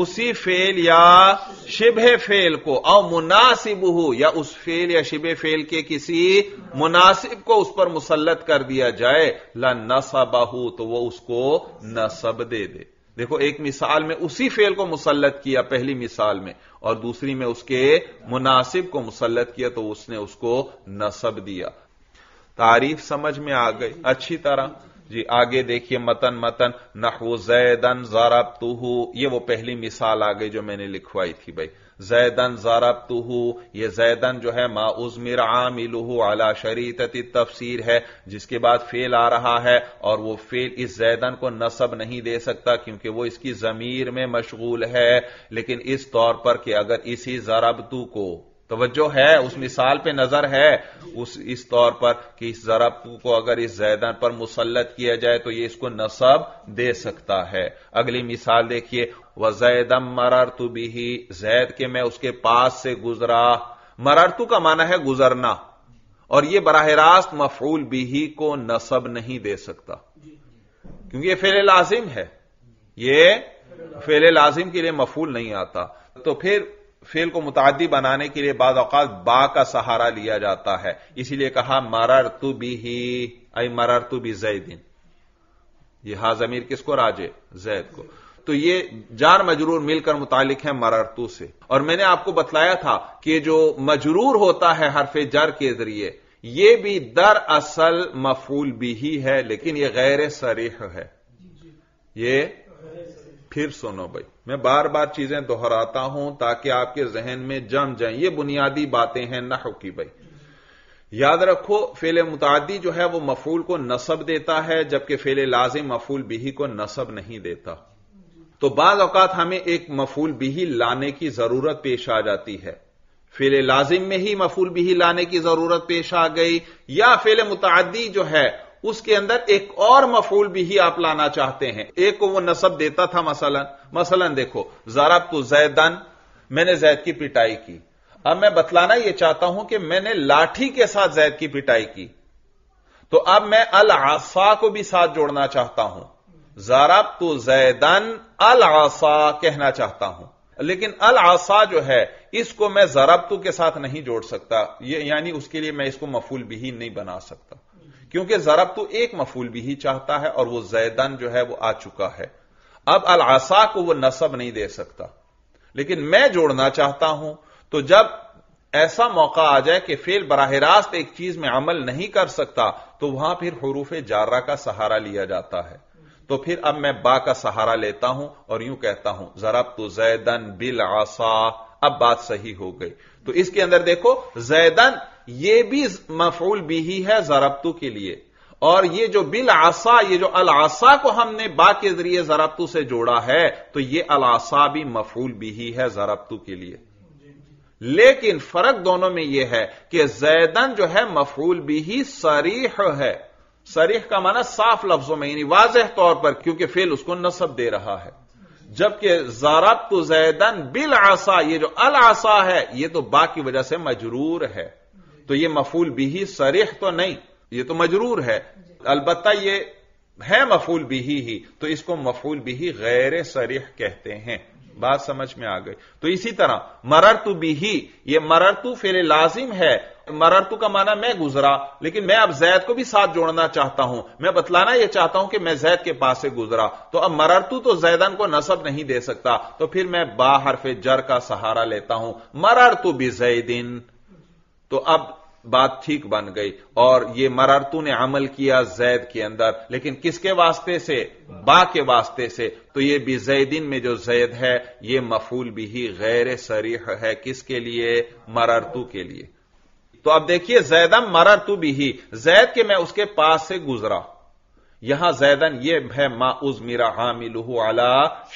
उसी फेल या शिबह फेल को, और मुनासिबहु, या उस फेल या शिबह फेल के किसी मुनासिब को उस पर मुसल्लत कर दिया जाए, ला नसबहु, तो वो उसको नसब दे दे। देखो एक मिसाल में उसी फेल को मुसल्लत किया पहली मिसाल में, और दूसरी में उसके मुनासिब को मुसल्लत किया तो उसने उसको नसब दिया। तारीफ समझ में आ गई अच्छी तरह। जी आगे देखिए मतन मतन नहवो जैदन ज़रबतुहु, ये वो पहली मिसाल आ गई जो मैंने लिखवाई थी भाई। जैदन ज़रबतुहु, ये जैदन जो है मा उज़्मिर आमिलुहु अला शरीतति तफ़सीर है, जिसके बाद फेल आ रहा है और वो फेल इस जैदन को नसब नहीं दे सकता क्योंकि वो इसकी ज़मीर में मशगूल है। लेकिन इस तौर पर कि अगर इसी ज़रबतु को, तवज्जो है, उस मिसाल पे नजर है, उस इस तौर पर कि इस ज़रबतु को अगर इस ज़ैदन पर मुसल्लत किया जाए तो ये इसको नसब दे सकता है। अगली मिसाल देखिए, व ज़ैदम मररतु बिही, ज़ैद के मैं उसके पास से गुजरा। मररतु का माना है गुजरना, और ये बराह रास्त मफऊल बिही को नसब नहीं दे सकता क्योंकि ये फेल लाजिम है, ये फेल लाजिम के लिए मफऊल नहीं आता। तो फिर फेल को मुतादी बनाने के लिए बाद औकात बा का सहारा लिया जाता है, इसीलिए कहा मररतु बिही आई मररतु बि ज़ैदिन। यह हा ज़मीर किसको राजे? जैद को। तो ये जार मजरूर मिलकर मुतालिक है मररतु से। और मैंने आपको बतलाया था कि जो मजरूर होता है हरफे जर के जरिए, यह भी दर असल मफूल बिही है, लेकिन यह गैर सरीह है। ये फिर सुनो भाई, मैं बार बार चीजें दोहराता हूं ताकि आपके जहन में जम जाएं। ये बुनियादी बातें हैं नहव की भाई, याद रखो। फेल मुतादी जो है वो मफूल को नसब देता है, जबकि फेल लाजिम मफूल बिही को नसब नहीं देता। तो बाज़ औक़ात हमें एक मफूल बिही लाने की जरूरत पेश आ जाती है। फेल लाजिम में ही मफूल बिही लाने की जरूरत पेश आ गई, या फेल मुतादी जो है उसके अंदर एक और मफूल बिही आप लाना चाहते हैं। एक को वो नसब देता था, मसलन मसलन देखो ज़रबतु ज़ैदन, मैंने जैद की पिटाई की। अब मैं बतलाना यह चाहता हूं कि मैंने लाठी के साथ जैद की पिटाई की, तो अब मैं अल आसा को भी साथ जोड़ना चाहता हूं। ज़रबतु ज़ैदन अल आसा कहना चाहता हूं, लेकिन अल आसा जो है इसको मैं ज़रबतु के साथ नहीं जोड़ सकता, यानी उसके लिए मैं इसको मफूल बिही नहीं बना सकता, क्योंकि ज़रबतु एक मफूल बिही चाहता है और वो ज़ैदन जो है वो आ चुका है। अब अल आसा को वो नसब नहीं दे सकता, लेकिन मैं जोड़ना चाहता हूं। तो जब ऐसा मौका आ जाए कि फेल बराह रास्त एक चीज में अमल नहीं कर सकता, तो वहां फिर हुरूफ जारा का सहारा लिया जाता है। तो फिर अब मैं बा का सहारा लेता हूं और यूं कहता हूं ज़रबतु ज़ैदन बिल आसा, अब बात सही हो गई। तो इसके अंदर देखो ज़ैदन ये भी मफऊल बिही है ज़रबतु के लिए, और ये जो बिल आसा, ये जो अल आसा को हमने बा के जरिए ज़रबतु से जोड़ा है, तो ये अल आसा भी मफऊल बिही है ज़रबतु के लिए। लेकिन फर्क दोनों में यह है कि ज़ैदन जो है मफऊल बिही सरीह है, सरीह का माना साफ लफ्जों में यानी वाजह तौर पर, क्योंकि फेल उसको नसब दे रहा है। जबकि ज़रबतु ज़ैदन बिल आसा, ये जो अल आसा है ये तो बा की वजह से मजरूर है, तो ये मफऊल बिही सरीह तो नहीं, ये तो मजरूर है। अलबत्ता ये है मफऊल बिही ही, तो इसको मफऊल बिही गैर सरीह कहते हैं। बात समझ में आ गई। तो इसी तरह मररतु बिही, ये मररतु फेल लाजिम है, मररतु का माना मैं गुजरा, लेकिन मैं अब जैद को भी साथ जोड़ना चाहता हूं, मैं बतलाना यह चाहता हूं कि मैं जैद के पास से गुजरा, तो अब मररतु तो जैदन को नसब नहीं दे सकता, तो फिर मैं बा हरफे जर का सहारा लेता हूं मररतु बिज़ैदिन। तो अब बात ठीक बन गई। और यह मरारतू ने अमल किया जैद के अंदर, लेकिन किसके वास्ते से? बा के वास्ते से। तो यह भी जैदिन में जो जैद है यह मफूल भी ही गैर सरीह है, किसके लिए? मरारतू के लिए। तो अब देखिए जैदम मरारतू भी ही, जैद के मैं उसके पास से गुजरा, यहां जैदन यह है मा उज मेरा हामिलहू अला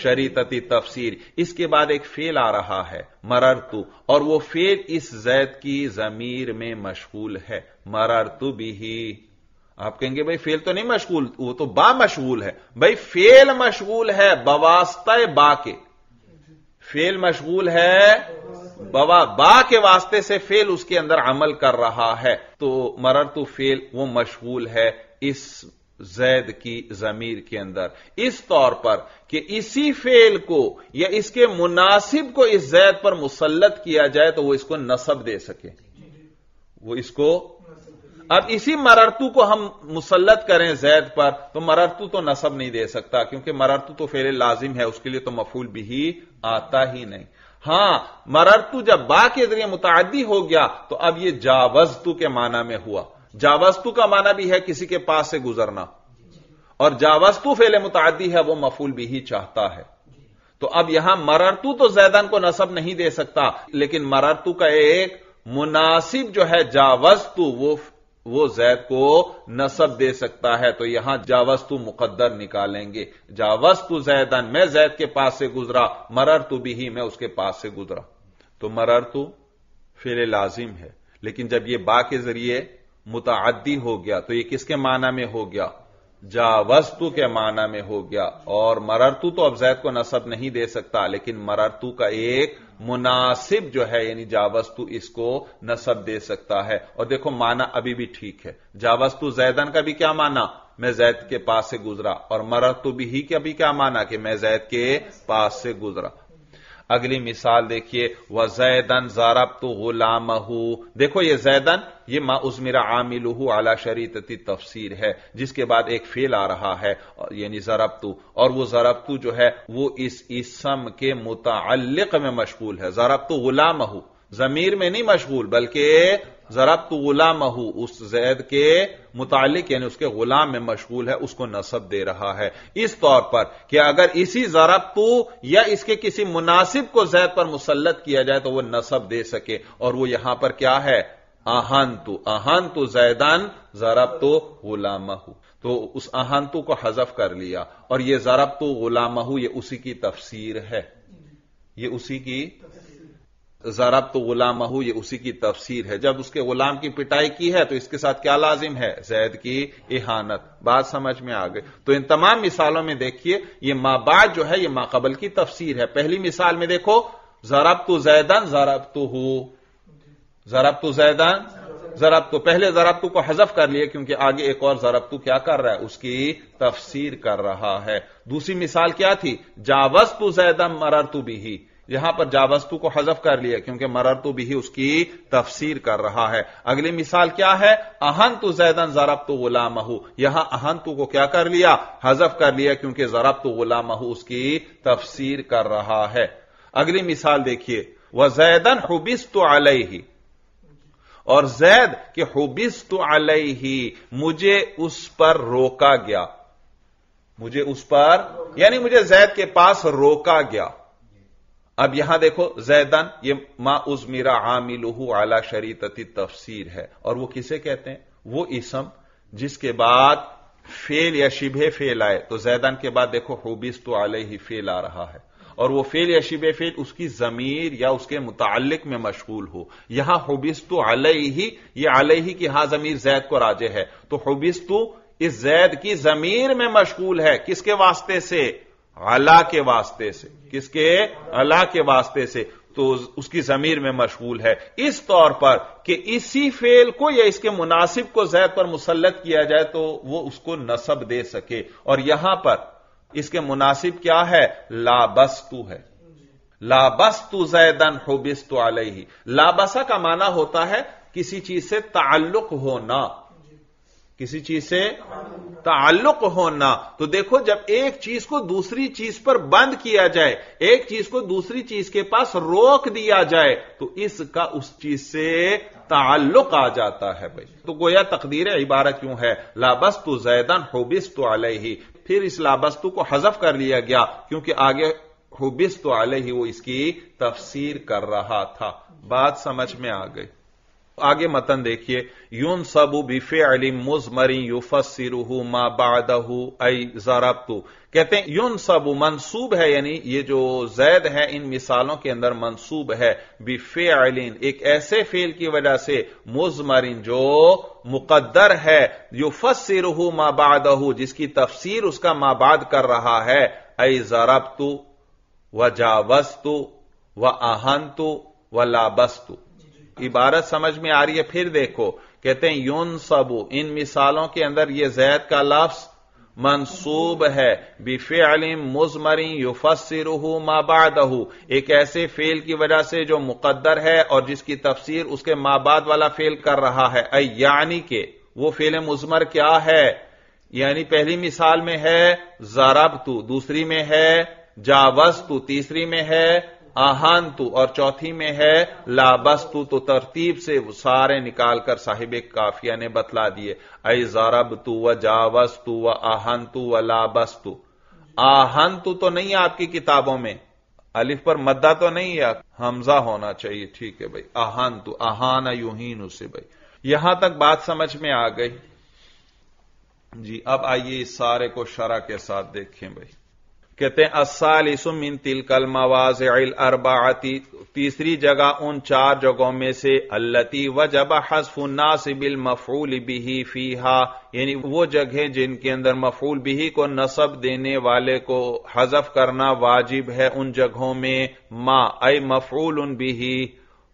शरीतती तफसीर। इसके बाद एक फेल आ रहा है मररतु, और वो फेल इस जैद की जमीर में मशगूल है मररतु बिही। आप कहेंगे भाई फेल तो नहीं मशगूल, वो तो बा मशगूल है। भाई फेल मशगूल है बवास्ते बा के, फेल मशगूल है बवा बा के वास्ते से फेल उसके अंदर अमल कर रहा है। तो मररतु फेल वो मशगूल है इस जैद की जमीर के अंदर, इस तौर पर कि इसी फेल को या इसके मुनासिब को इस जैद पर मुसल्लत किया जाए तो वो इसको नसब दे सके, वो इसको। अब इसी मररतू को हम मुसल्लत करें जैद पर, तो मररतू तो नसब नहीं दे सकता, क्योंकि मररतू तो फेल लाजिम है, उसके लिए तो मफूल बिही आता ही नहीं। हां मररतू जब बा के जरिए मुतादी हो गया तो अब यह जावजतू के माना में हुआ। जावस्तु का माना भी है किसी के पास से गुजरना, और जावस्तु फेले मुतादी है, वो मफूल भी ही चाहता है। तो अब यहां मररतू तो जैदन को नसब नहीं दे सकता, लेकिन मररतू का एक मुनासिब जो है जावस्तु वो वो जैद को नसब दे सकता है। तो यहां जावस्तु मुकद्दर निकालेंगे, जावस्तु जैदन, मैं जैद के पास से गुजरा, मररतू भी ही, मैं उसके पास से गुजरा। तो मररतू फेले लाजिम है, लेकिन जब यह बा के जरिए मुताअद्दी हो गया तो ये किसके माना में हो गया? जावस्तु के माना में हो गया। और मररतू तो अब जैद को नसब नहीं दे सकता, लेकिन मररतू का एक मुनासिब जो है यानी जावस्तु इसको नसब दे सकता है। और देखो माना अभी भी ठीक है, जावस्तु जैदन का भी क्या माना? मैं जैद के पास से गुजरा, और मररतू भी ही का भी क्या माना? कि मैं जैद के पास से गुजरा। अगली मिसाल देखिए व जैदन ज़रबतु गुलामहू। देखो ये जैदन ये मा उज़मिरा आमिलहू अला शरीतती तफसीर है, जिसके बाद एक फेल आ रहा है यानी ज़रबतु, और वो ज़रबतु जो है वो इस इसम के मुताल्लिक में मशगूल है। ज़रबतु गुलामहू जमीर में नहीं मशगूल, बल्कि ज़रबतु गुलामहू उस जैद के मुतालिक यानी उसके गुलाम में मशगूल है, उसको नसब दे रहा है। इस तौर पर कि अगर इसी ज़रबतु या इसके किसी मुनासिब को जैद पर मुसल्लत किया जाए तो वह नसब दे सके, और वह यहां पर क्या है? आहंतु, आहंतु जैदन ज़रबतु गुलामहू। तो उस आहंतु को हजफ कर लिया, और यह ज़रबतु गुलामहू यह उसी की तफसीर है, यह उसी की ज़रबतु गुलामहू ये उसी की तफसीर है। जब उसके गुलाम की पिटाई की है तो इसके साथ क्या लाजिम है? जैद की इहानत। बात समझ में आ गई। तो इन तमाम मिसालों में देखिए ये मा बाद जो है ये मा कबल की तफसीर है। पहली मिसाल में देखो ज़रबतु ज़ैदन ज़रबतुहू, ज़रबतु ज़ैदन ज़रबतु, पहले ज़रबतु को हजफ कर लिए क्योंकि आगे एक और ज़रबतु क्या कर रहा है? उसकी तफसीर कर रहा है। दूसरी मिसाल क्या थी? जावस्तु ज़ैदन मररतु बिही, यहां पर जावस्तु को हजफ कर लिया क्योंकि मररतु भी उसकी तफसीर कर रहा है। अगली मिसाल क्या है? अहंतु ज़ैदन ज़रबतु गुलामहू, यहां अहंतु को क्या कर लिया? हजफ कर लिया क्योंकि ज़रबतु गुलामहू उसकी तफसीर कर रहा है। अगली मिसाल देखिए व ज़ैदन हुबिस्तु अलैहि, और जैद कि हुबिस्तु अलैहि, मुझे उस पर रोका गया, मुझे उस पर यानी मुझे जैद के पास रोका गया। अब यहां देखो जैदन, ये मा उजमिरा आमिलुहु अला शरीतति तफसीर है, और वो किसे कहते हैं? वो इसम जिसके बाद फेल या शिबे फेल आए। तो जैदन के बाद देखो हुबिस्तु अलैहि फेल आ रहा है, और वो फेल या शिबे फेल उसकी जमीर या उसके मुताल्लिक में मशगूल हो। यहां हुबिस्तु अलैहि, ये अलैहि की हां जमीर जैद को राजे है, तो हुबिस्तु इस जैद की जमीर में मशगूल है। किसके वास्ते से? अला के वास्ते से। किसके? अला के वास्ते से, तो उसकी जमीर में मशगूल है। इस तौर पर कि इसी फेल को या इसके मुनासिब को जैद पर मुसल्लत किया जाए तो वो उसको नसब दे सके। और यहां पर इसके मुनासिब क्या है? लाबस्तु है। लाबस्तु जैदन हुबिस्तु अलैहि। लाबसा का माना होता है किसी चीज से ताल्लुक होना, किसी चीज से ताल्लुक होना। तो देखो जब एक चीज को दूसरी चीज पर बंद किया जाए, एक चीज को दूसरी चीज के पास रोक दिया जाए, तो इसका उस चीज से ताल्लुक आ जाता है भाई। तो गोया तकदीर इबारा क्यों है? लाबस्तु जैदन हुबिस्तु अलैहि। फिर इस लाबस्तु को हजफ कर लिया गया क्योंकि आगे हुबिस्तु अलैहि वो इसकी तफसीर कर रहा था। बात समझ में आ गई। आगे मतन देखिए, यून सबू बिफेअलि मुजमरी युफस्सिरुहु मा बादहु अय ज़रबतु। कहते हैं यून सबू मनसूब है, यानी ये जो जैद है इन मिसालों के अंदर मनसूब है बिफेअलिन, एक ऐसे फेल की वजह से, मुजमरिन जो मुकद्दर है, युफस्सिरुहु मा बादहु जिसकी तफसीर उसका मा बाद कर रहा है, अय ज़रबतु व जावस्तु व आहंतु व लाबस्तु। इबारत समझ में आ रही है? फिर देखो कहते हैं यून सबू, इन मिसालों के अंदर यह जैद का लफ्ज मंसूब है बिफिअलिन मुजमरिन युफस्सिरुहु मा बादहु, एक ऐसे फेल की वजह से जो मुकद्दर है और जिसकी तफसीर उसके मा बाद वाला फेल कर रहा है। ऐ यानी के वो फेल मुजमर क्या है? यानी पहली मिसाल में है ज़रबतु, दूसरी में है जावस्तु, तीसरी में है आहंतु और चौथी में है लाबस्तु। तो तरतीब से सारे निकालकर साहिब काफिया ने बतला दिए, ऐ ज़रबतु व जावस्तु व आहंतु व लाबस्तु। आहंतु तो नहीं है आपकी किताबों में, अलिफ पर मद्दा तो नहीं है, हमजा होना चाहिए, ठीक है भाई। आहंतु, आहाना युहीन उसे भाई। यहां तक बात समझ में आ गई जी। अब आइए इस सारे को शरह के साथ देखें भाई। कहते हैं अस्सालिसु मिन तिलकल मवाज़िल अर्बाअती, तीसरी जगह उन चार जगहों में से, अल्लती वजब हस्फु नासिबिल मफूल बिही फीहा, यानी वो जगह जिनके अंदर मफूल बिही को नसब देने वाले को हजफ करना वाजिब है। उन जगहों में मा अय मफूलुन बिही,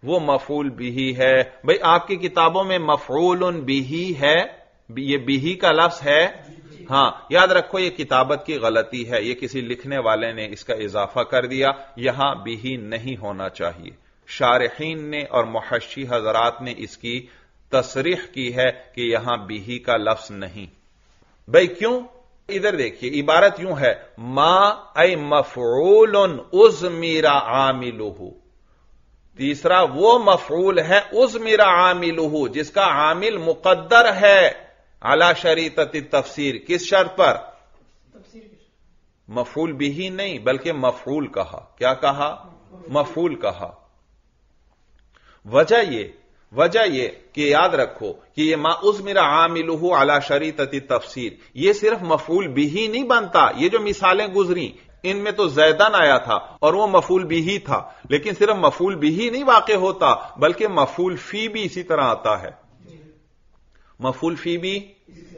वो मफूल बिही है भाई। आपकी किताबों में मफूलुन बिही है, ये बिही का लफ्ज है। हां याद रखो ये किताबत की गलती है, ये किसी लिखने वाले ने इसका इजाफा कर दिया, यहां बिही नहीं होना चाहिए। शारिहीन ने और मुहश्शी हजरात ने इसकी तसरीह की है कि यहां बिही का लफ्ज नहीं भाई। क्यों? इधर देखिए इबारत यूं है, मा अय मफऊलन उज़मीरा आमिलुहु, तीसरा वो मफऊल है उज़मीरा आमिलुहु जिसका आमिल मुकद्दर है अला शरीतति तफसीर। किस शर्त पर? मफूल बिही नहीं बल्कि मफूल कहा। क्या कहा? मफूल कहा। वजह यह वजह यह कि याद रखो कि यह मा उज़मिरा आमिलुहु अला शरीतति तफसीर, यह सिर्फ मफूल बिही नहीं बनता। यह जो मिसालें गुजरी इनमें तो जैदन आया था और वह मफूल बिही था, लेकिन सिर्फ मफूल बिही नहीं वाक़े होता बल्कि मफूल फी भी इसी तरह आता है। मफूल फी भी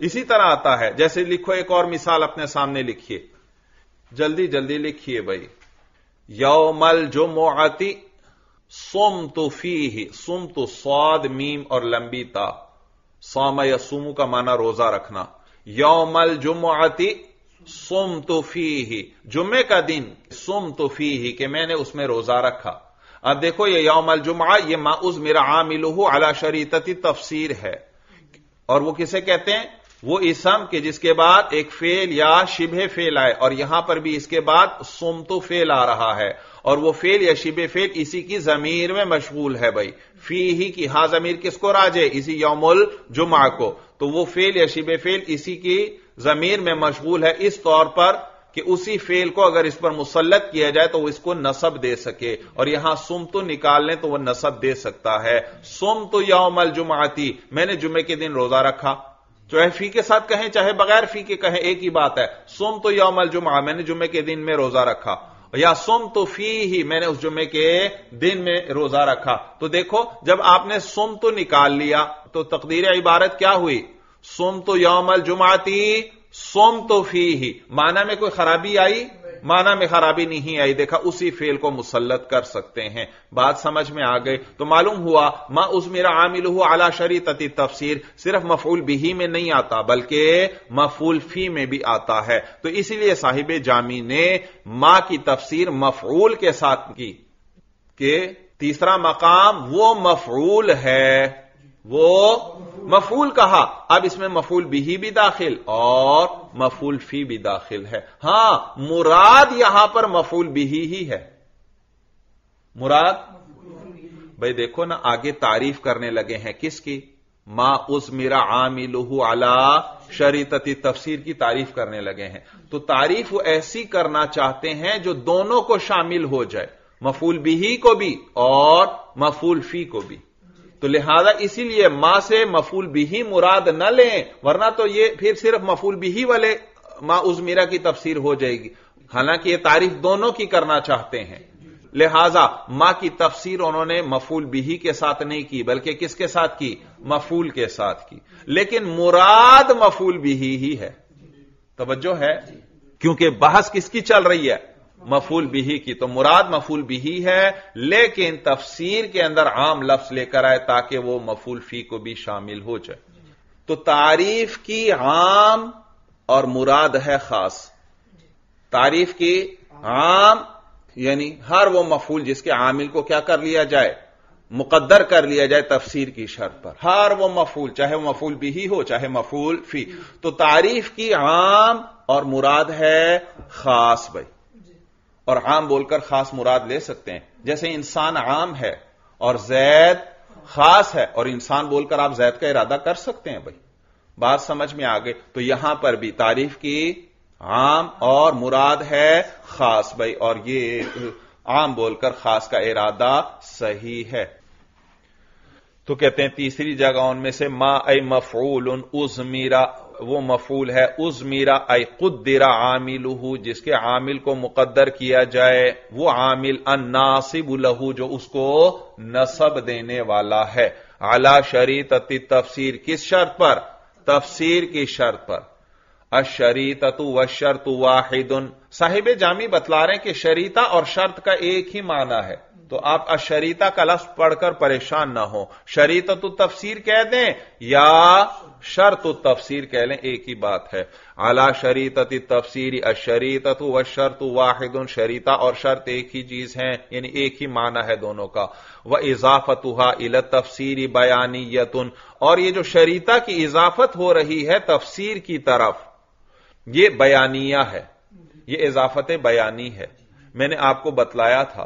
इसी तरह आता है। जैसे लिखो, एक और मिसाल अपने सामने लिखिए, जल्दी जल्दी लिखिए भाई। यौमल जुमुअति सुम्तु फीही, सुम्तु स्वाद मीम और लंबी ता, सौम या सुमु का माना रोजा रखना। यौमल जुमुअति सुम्तु फीही, जुम्मे का दिन सुम्तु फीही कि मैंने उसमें रोजा रखा। अब देखो ये यौमल जुमुआ, ये मा उज़मिरा आमिलुहु अला शरीतति तफसीर है, और वो किसे कहते हैं? वो इसम के जिसके बाद एक फेल या शिबे फेल आए, और यहां पर भी इसके बाद सोमतो फेल आ रहा है, और वो फेल या शिबे फेल इसी की जमीर में मशगूल है भाई, फी ही की हा जमीर किसको राजे इसी यौमुल जुमा को, तो वो फेल या शिबे फेल इसी की जमीर में मशगूल है इस तौर पर कि उसी फेल को अगर इस पर मुसल्लत किया जाए तो वो इसको नसब दे सके, और यहां सुम तो निकालने तो वह नसब दे सकता है। सुम तो यौमल जुमाती, मैंने जुमे के दिन रोजा रखा, चाहे फी के साथ कहें चाहे बगैर फी के कहें एक ही बात है, सुम तो यौमल जुमा मैंने जुमे के दिन में रोजा रखा, या सुम तो फी ही मैंने उस जुमे के दिन में रोजा रखा। तो देखो जब आपने सुम तो निकाल लिया तो तकदीर इबारत क्या हुई, सुम तो यौमल जुमाती सोम तो फी ही, माना में कोई खराबी आई, माना में खराबी नहीं आई, देखा उसी फेल को मुसल्लत कर सकते हैं। बात समझ में आ गई। तो मालूम हुआ मा उस मेरा आमिल हुआ आला शरीतती तफसीर सिर्फ मफूल बिही में नहीं आता बल्कि मफूल फी में भी आता है, तो इसीलिए साहिब जामी ने मां की तफसीर मफूल के साथ की कि तीसरा मकाम वो मफूल है, वो मफूल कहा। अब इसमें मफूल बिही भी दाखिल और मफूल फी भी दाखिल है। हां मुराद यहां पर मफूल बिही ही है, मुराद भाई देखो ना आगे तारीफ करने लगे हैं किसकी, मा उस मेरा आमिलुहु अला शरीतती तफसीर की तारीफ करने लगे हैं। तो तारीफ वो ऐसी करना चाहते हैं जो दोनों को शामिल हो जाए, मफूल बिही को भी और मफूल फी को भी। तो लिहाजा इसीलिए मां से मफूल बिही मुराद न लें, वरना तो ये फिर सिर्फ मफूल बिही वाले मां उजमीरा की तफसीर हो जाएगी। हालांकि ये तारीफ दोनों की करना चाहते हैं, लिहाजा मां की तफसीर उन्होंने मफूल बिही के साथ नहीं की बल्कि किसके साथ की, मफूल के साथ की, लेकिन मुराद मफूल बिही ही है। तवज्जो है, क्योंकि बहस किसकी चल रही है, मफूल बिही की, तो मुराद मफूल बिही है लेकिन तफसीर के अंदर आम लफ्ज लेकर आए ताकि वो मफूल फी को भी शामिल हो जाए। तो तारीफ की आम और मुराद है खास। तारीफ की आम यानी हर वो मफूल जिसके आमिल को क्या कर लिया जाए, मुकद्दर कर लिया जाए तफसीर की शर्त पर, हर वो मफूल चाहे वो मफूल बिही हो चाहे मफूल फी। तो तारीफ की आम और मुराद है खास भाई, और आम बोलकर खास मुराद ले सकते हैं। जैसे इंसान आम है और जैद खास है, और इंसान बोलकर आप जैद का इरादा कर सकते हैं भाई। बात समझ में आ गई। तो यहां पर भी तारीफ की आम और मुराद है खास भाई, और यह आम बोलकर खास का इरादा सही है। तो कहते हैं तीसरी जगह उनमें से मा ए मफूल उन उजमीरा, वो मफूल है उजमीरा आई कुद्दिरा आमिलहू, जिसके आमिल को मुकद्दर किया जाए, वो आमिल अन्नासिब लहू जो उसको नसब देने वाला है, आला शरीतति तफसीर किस शर्त पर, तफसीर की शर्त पर। अशरीततु व शर्त वाहिदुन, साहिब जामी बतला रहे हैं कि शरीता और शर्त का एक ही माना है, तो आप अशरीता का लफ्ज पढ़कर परेशान ना हो, शरीततु तफसीर कह दें या शर्तु तफसीर कह लें एक ही बात है। आला शरीतति तफसीरी अशरीततु व शर्तु वाहिदुन, शरीता और शर्त एक ही चीज है यानी एक ही माना है दोनों का। व इजाफतुहा इला तफसीरी बयानियतुन, और ये जो शरीता की इजाफत हो रही है तफसीर की तरफ, ये बयानिया है, ये इजाफत बयानी है। मैंने आपको बतलाया था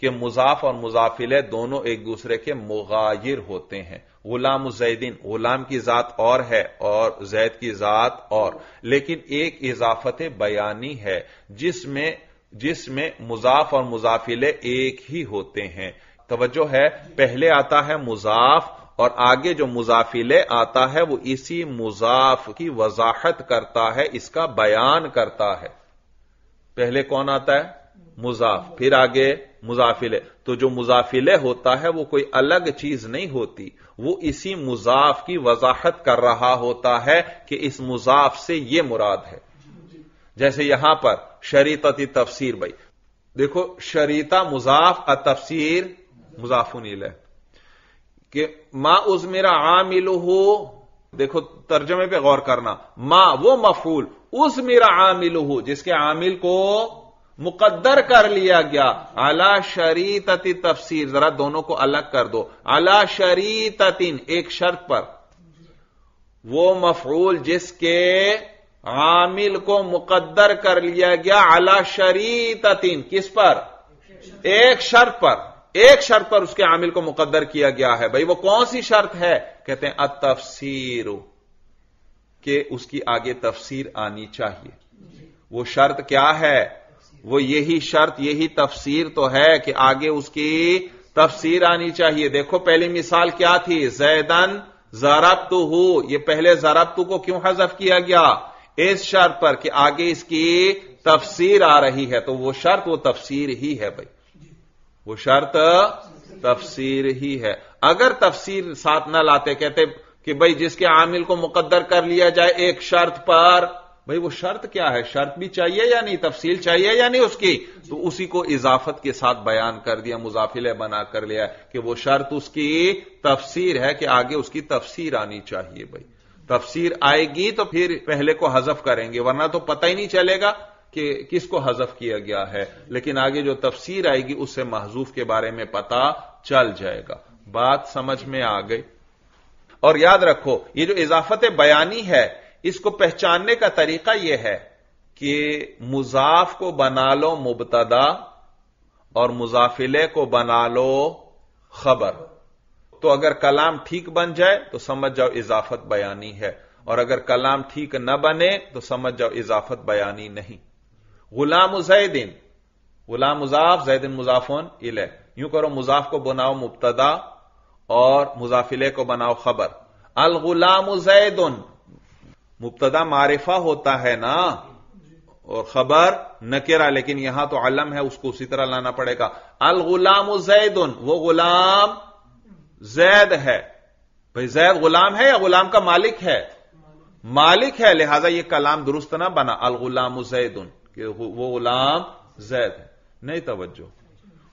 कि मुजाफ और मुजाफिले दोनों एक दूसरे के मुगायिर होते हैं। गुलाम जैदिन, गुलाम की जात और है और जैद की जात और, लेकिन एक इजाफत बयानी है जिसमें जिसमें मुजाफ और मुजाफिले एक ही होते हैं। तवज्जो है, पहले आता है मुजाफ और आगे जो मुजाफिले आता है वो इसी मुजाफ की वजाहत करता है, इसका बयान करता है। पहले कौन आता है, मुजाफ, फिर आगे मुजाफिले। तो जो मुजाफिले होता है वो कोई अलग चीज नहीं होती, वो इसी मुजाफ की वजाहत कर रहा होता है कि इस मुजाफ से ये मुराद है। जैसे यहां पर शरीतती तफसीर भाई देखो, शरीता मुजाफ अ तफसीर मुजाफुन इलैह कि मा उज मेरा आमिलुहु, देखो तर्जमे पे गौर करना, मा वो मफूल उज मेरा आमिलुहु जिसके आमिल को मुकद्दर कर लिया गया, आला शरीतति तफसीर, जरा दोनों को अलग कर दो, आला शरीततिन एक शर्त पर वो मफूल जिसके आमिल को मुकद्दर कर लिया गया अला शरीततीन, किस पर? एक शर्त पर, एक शर्त पर उसके आमिल को मुकद्दर किया गया है। भाई वो कौन सी शर्त है? कहते हैं अतफसीर, के उसकी आगे तफसीर आनी चाहिए। वो शर्त क्या है? वो यही शर्त, यही तफसीर तो है कि आगे उसकी तफसीर आनी चाहिए। देखो पहली मिसाल क्या थी? जैदन ज़रबतुहू, ये पहले ज़रबतु को क्यों हजफ किया गया? इस शर्त पर कि आगे इसकी तफसीर आ रही है। तो वो शर्त वो तफसीर ही है भाई, वो शर्त तफसीर ही है। अगर तफसीर साथ ना लाते, कहते कि भाई जिसके आमिल को मुकद्दर कर लिया जाए एक शर्त पर, भाई वो शर्त क्या है? शर्त भी चाहिए या नहीं, तफसील चाहिए या नहीं उसकी? तो उसी को इजाफत के साथ बयान कर दिया, मुजाफिले बना कर लिया कि वो शर्त उसकी तफसीर है कि आगे उसकी तफसीर आनी चाहिए। भाई तफसीर आएगी तो फिर पहले को हजफ करेंगे, वरना तो पता ही नहीं चलेगा कि किसको हजफ किया गया है। लेकिन आगे जो तफसीर आएगी उससे महजूफ के बारे में पता चल जाएगा। बात समझ में आ गई? और याद रखो ये जो इजाफत बयानी है इसको पहचानने का तरीका यह है कि मुजाफ को बना लो मुबतदा और मुजाफिले को बना लो खबर। तो अगर कलाम ठीक बन जाए तो समझ जाओ इजाफत बयानी है, और अगर कलाम ठीक न बने तो समझ जाओ इजाफत बयानी नहीं। गुलाम जैदिन, गुलाम मुजाफ, जैदिन मुजाफोन इले, यूं करो मुजाफ को बनाओ मुबतदा और मुजाफिले को बनाओ खबर। अल गुलाम जैदुन, मुबतदा मारिफा होता है ना, और खबर नकेरा, लेकिन यहां तो अलम है उसको उसी तरह लाना पड़ेगा। अल गुलाम जैदुन, वो गुलाम जैद है। भाई जैद गुलाम है या गुलाम का मालिक है? मालिक है, लिहाजा यह कलाम दुरुस्त ना बना अल गुलाम जैदुन, वो गुलाम जैद है। नहीं तवज्जो,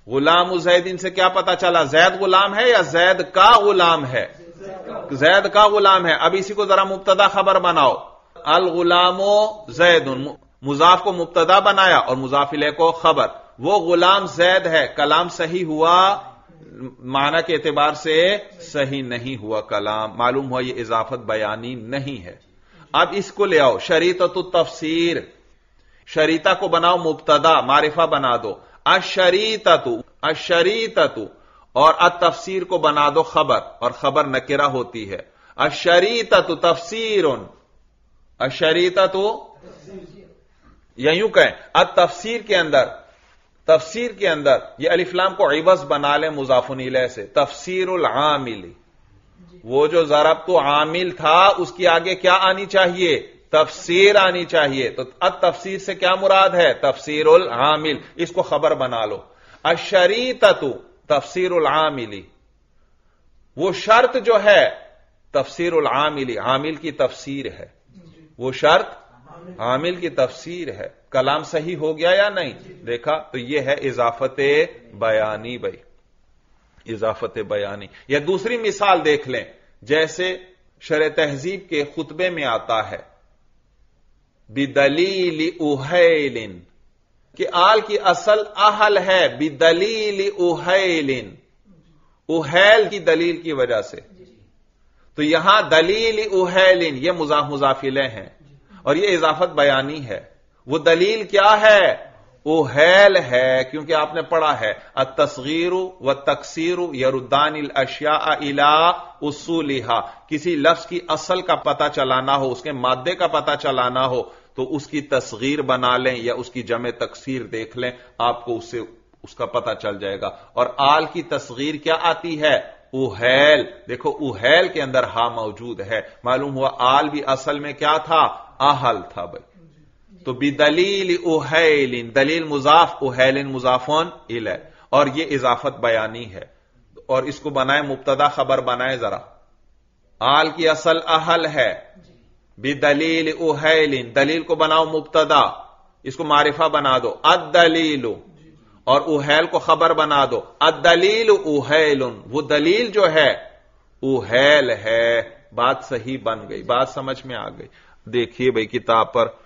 गुलाम जैदिन से क्या पता चला? जैद गुलाम है या जैद का गुलाम है? जैद का गुलाम है। अब इसी को जरा मुबतदा खबर बनाओ, अल गुलामो जैदुन, मुजाफ को मुबतदा बनाया और मुजाफिले को खबर। वो गुलाम जैद है, कलाम सही हुआ? माना के एतबार से सही नहीं हुआ कलाम। मालूम हुआ यह इजाफत बयानी नहीं है। अब इसको ले आओ शरीततु तफसीर, शरीता को बनाओ मुबतदा, मारिफा बना दो अशरीततु, अशरीततु, और अतफसीर को बना दो खबर, और खबर नकिरा होती है। अशरीततु तफसीरुन, अशरीततु, या यूं कहें अतफसीर के अंदर, तफसीर के अंदर यह अलिफ्लाम को इवज बना ले मुजाफुन इलह से, तफसीरुल आमिली। वो जो जरब तो आमिल था उसकी आगे क्या आनी चाहिए? तफसीर आनी चाहिए। तो अत तफसीर से क्या मुराद है? तफसीरुल आमिल, इसको खबर बना लो। अशरीततु तफसीरुल आमिली, वो शर्त जो है तफसीरुल आमिली, आमिल की तफसीर है। वो शर्त आमिल की तफसीर है। कलाम सही हो गया या नहीं? देखा? तो यह है इजाफत बयानी भाई, इजाफत बयानी। या दूसरी मिसाल देख लें, जैसे शरह तहजीब के खुतबे में आता है बिदलील उहैलिन, कि आल की असल अहल है। बिदलील उहैलिन, उहैल की दलील की वजह से। तो यहां दलील उहैलिन यह मुजाफ मुजाफिले हैं और यह इजाफत बयानी है। वो दलील क्या है? उहैल है, क्योंकि आपने पढ़ा है अतस्गीरु व तकसीरु यरुद्दानिल अश्या इला उसूलिहा, किसी लफ्ज की असल का पता चलाना हो, उसके मादे का पता चलाना हो, तो उसकी तस्गीर बना लें या उसकी जमे तकसीर देख लें, आपको उससे उसका पता चल जाएगा। और आल की तस्गीर क्या आती है? उहैल। देखो उहैल के अंदर हा मौजूद है, मालूम हुआ आल भी असल में क्या था? आहल था भाई। तो बिदलील उहैलिन, दलील मुजाफ, उहैलिन मुजाफोन इलह, और यह इजाफत बयानी है। और इसको बनाए मुबतदा खबर बनाए जरा, आल की असल अहल है। बिदलील उहैलिन, दलील को बनाओ मुबतदा, इसको मारिफा बना दो अद्दलीलु, और उहैल को खबर बना दो अद्दलीलु उहैलुन, वो दलील जो है उहैल है। बात सही बन गई, बात समझ में आ गई। देखिए भाई किताब पर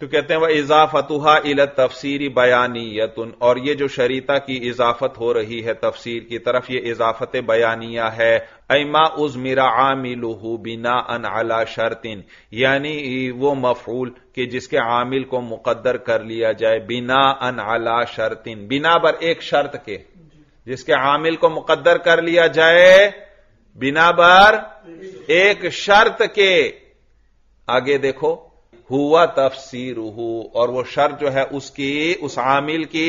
तो कहते हैं वह इजाफतुहा इला तफसीरी बयानियतुन, और ये जो शरीता की इजाफत हो रही है तफसीर की तरफ, ये इजाफत बयानिया है। ऐमा उज़मिरा आमिलुहु बिना अन अला शर्तिन, यानी वो मफूल कि जिसके आमिल को मुकद्दर कर लिया जाए बिना अन अला शर्तिन, बिना बर एक शर्त के, जिसके आमिल को मुकद्दर कर लिया जाए बिना बर एक शर्त के। आगे देखो हुआ तफसीरुहु, और वो शर्त जो है उसकी, उस आमिल की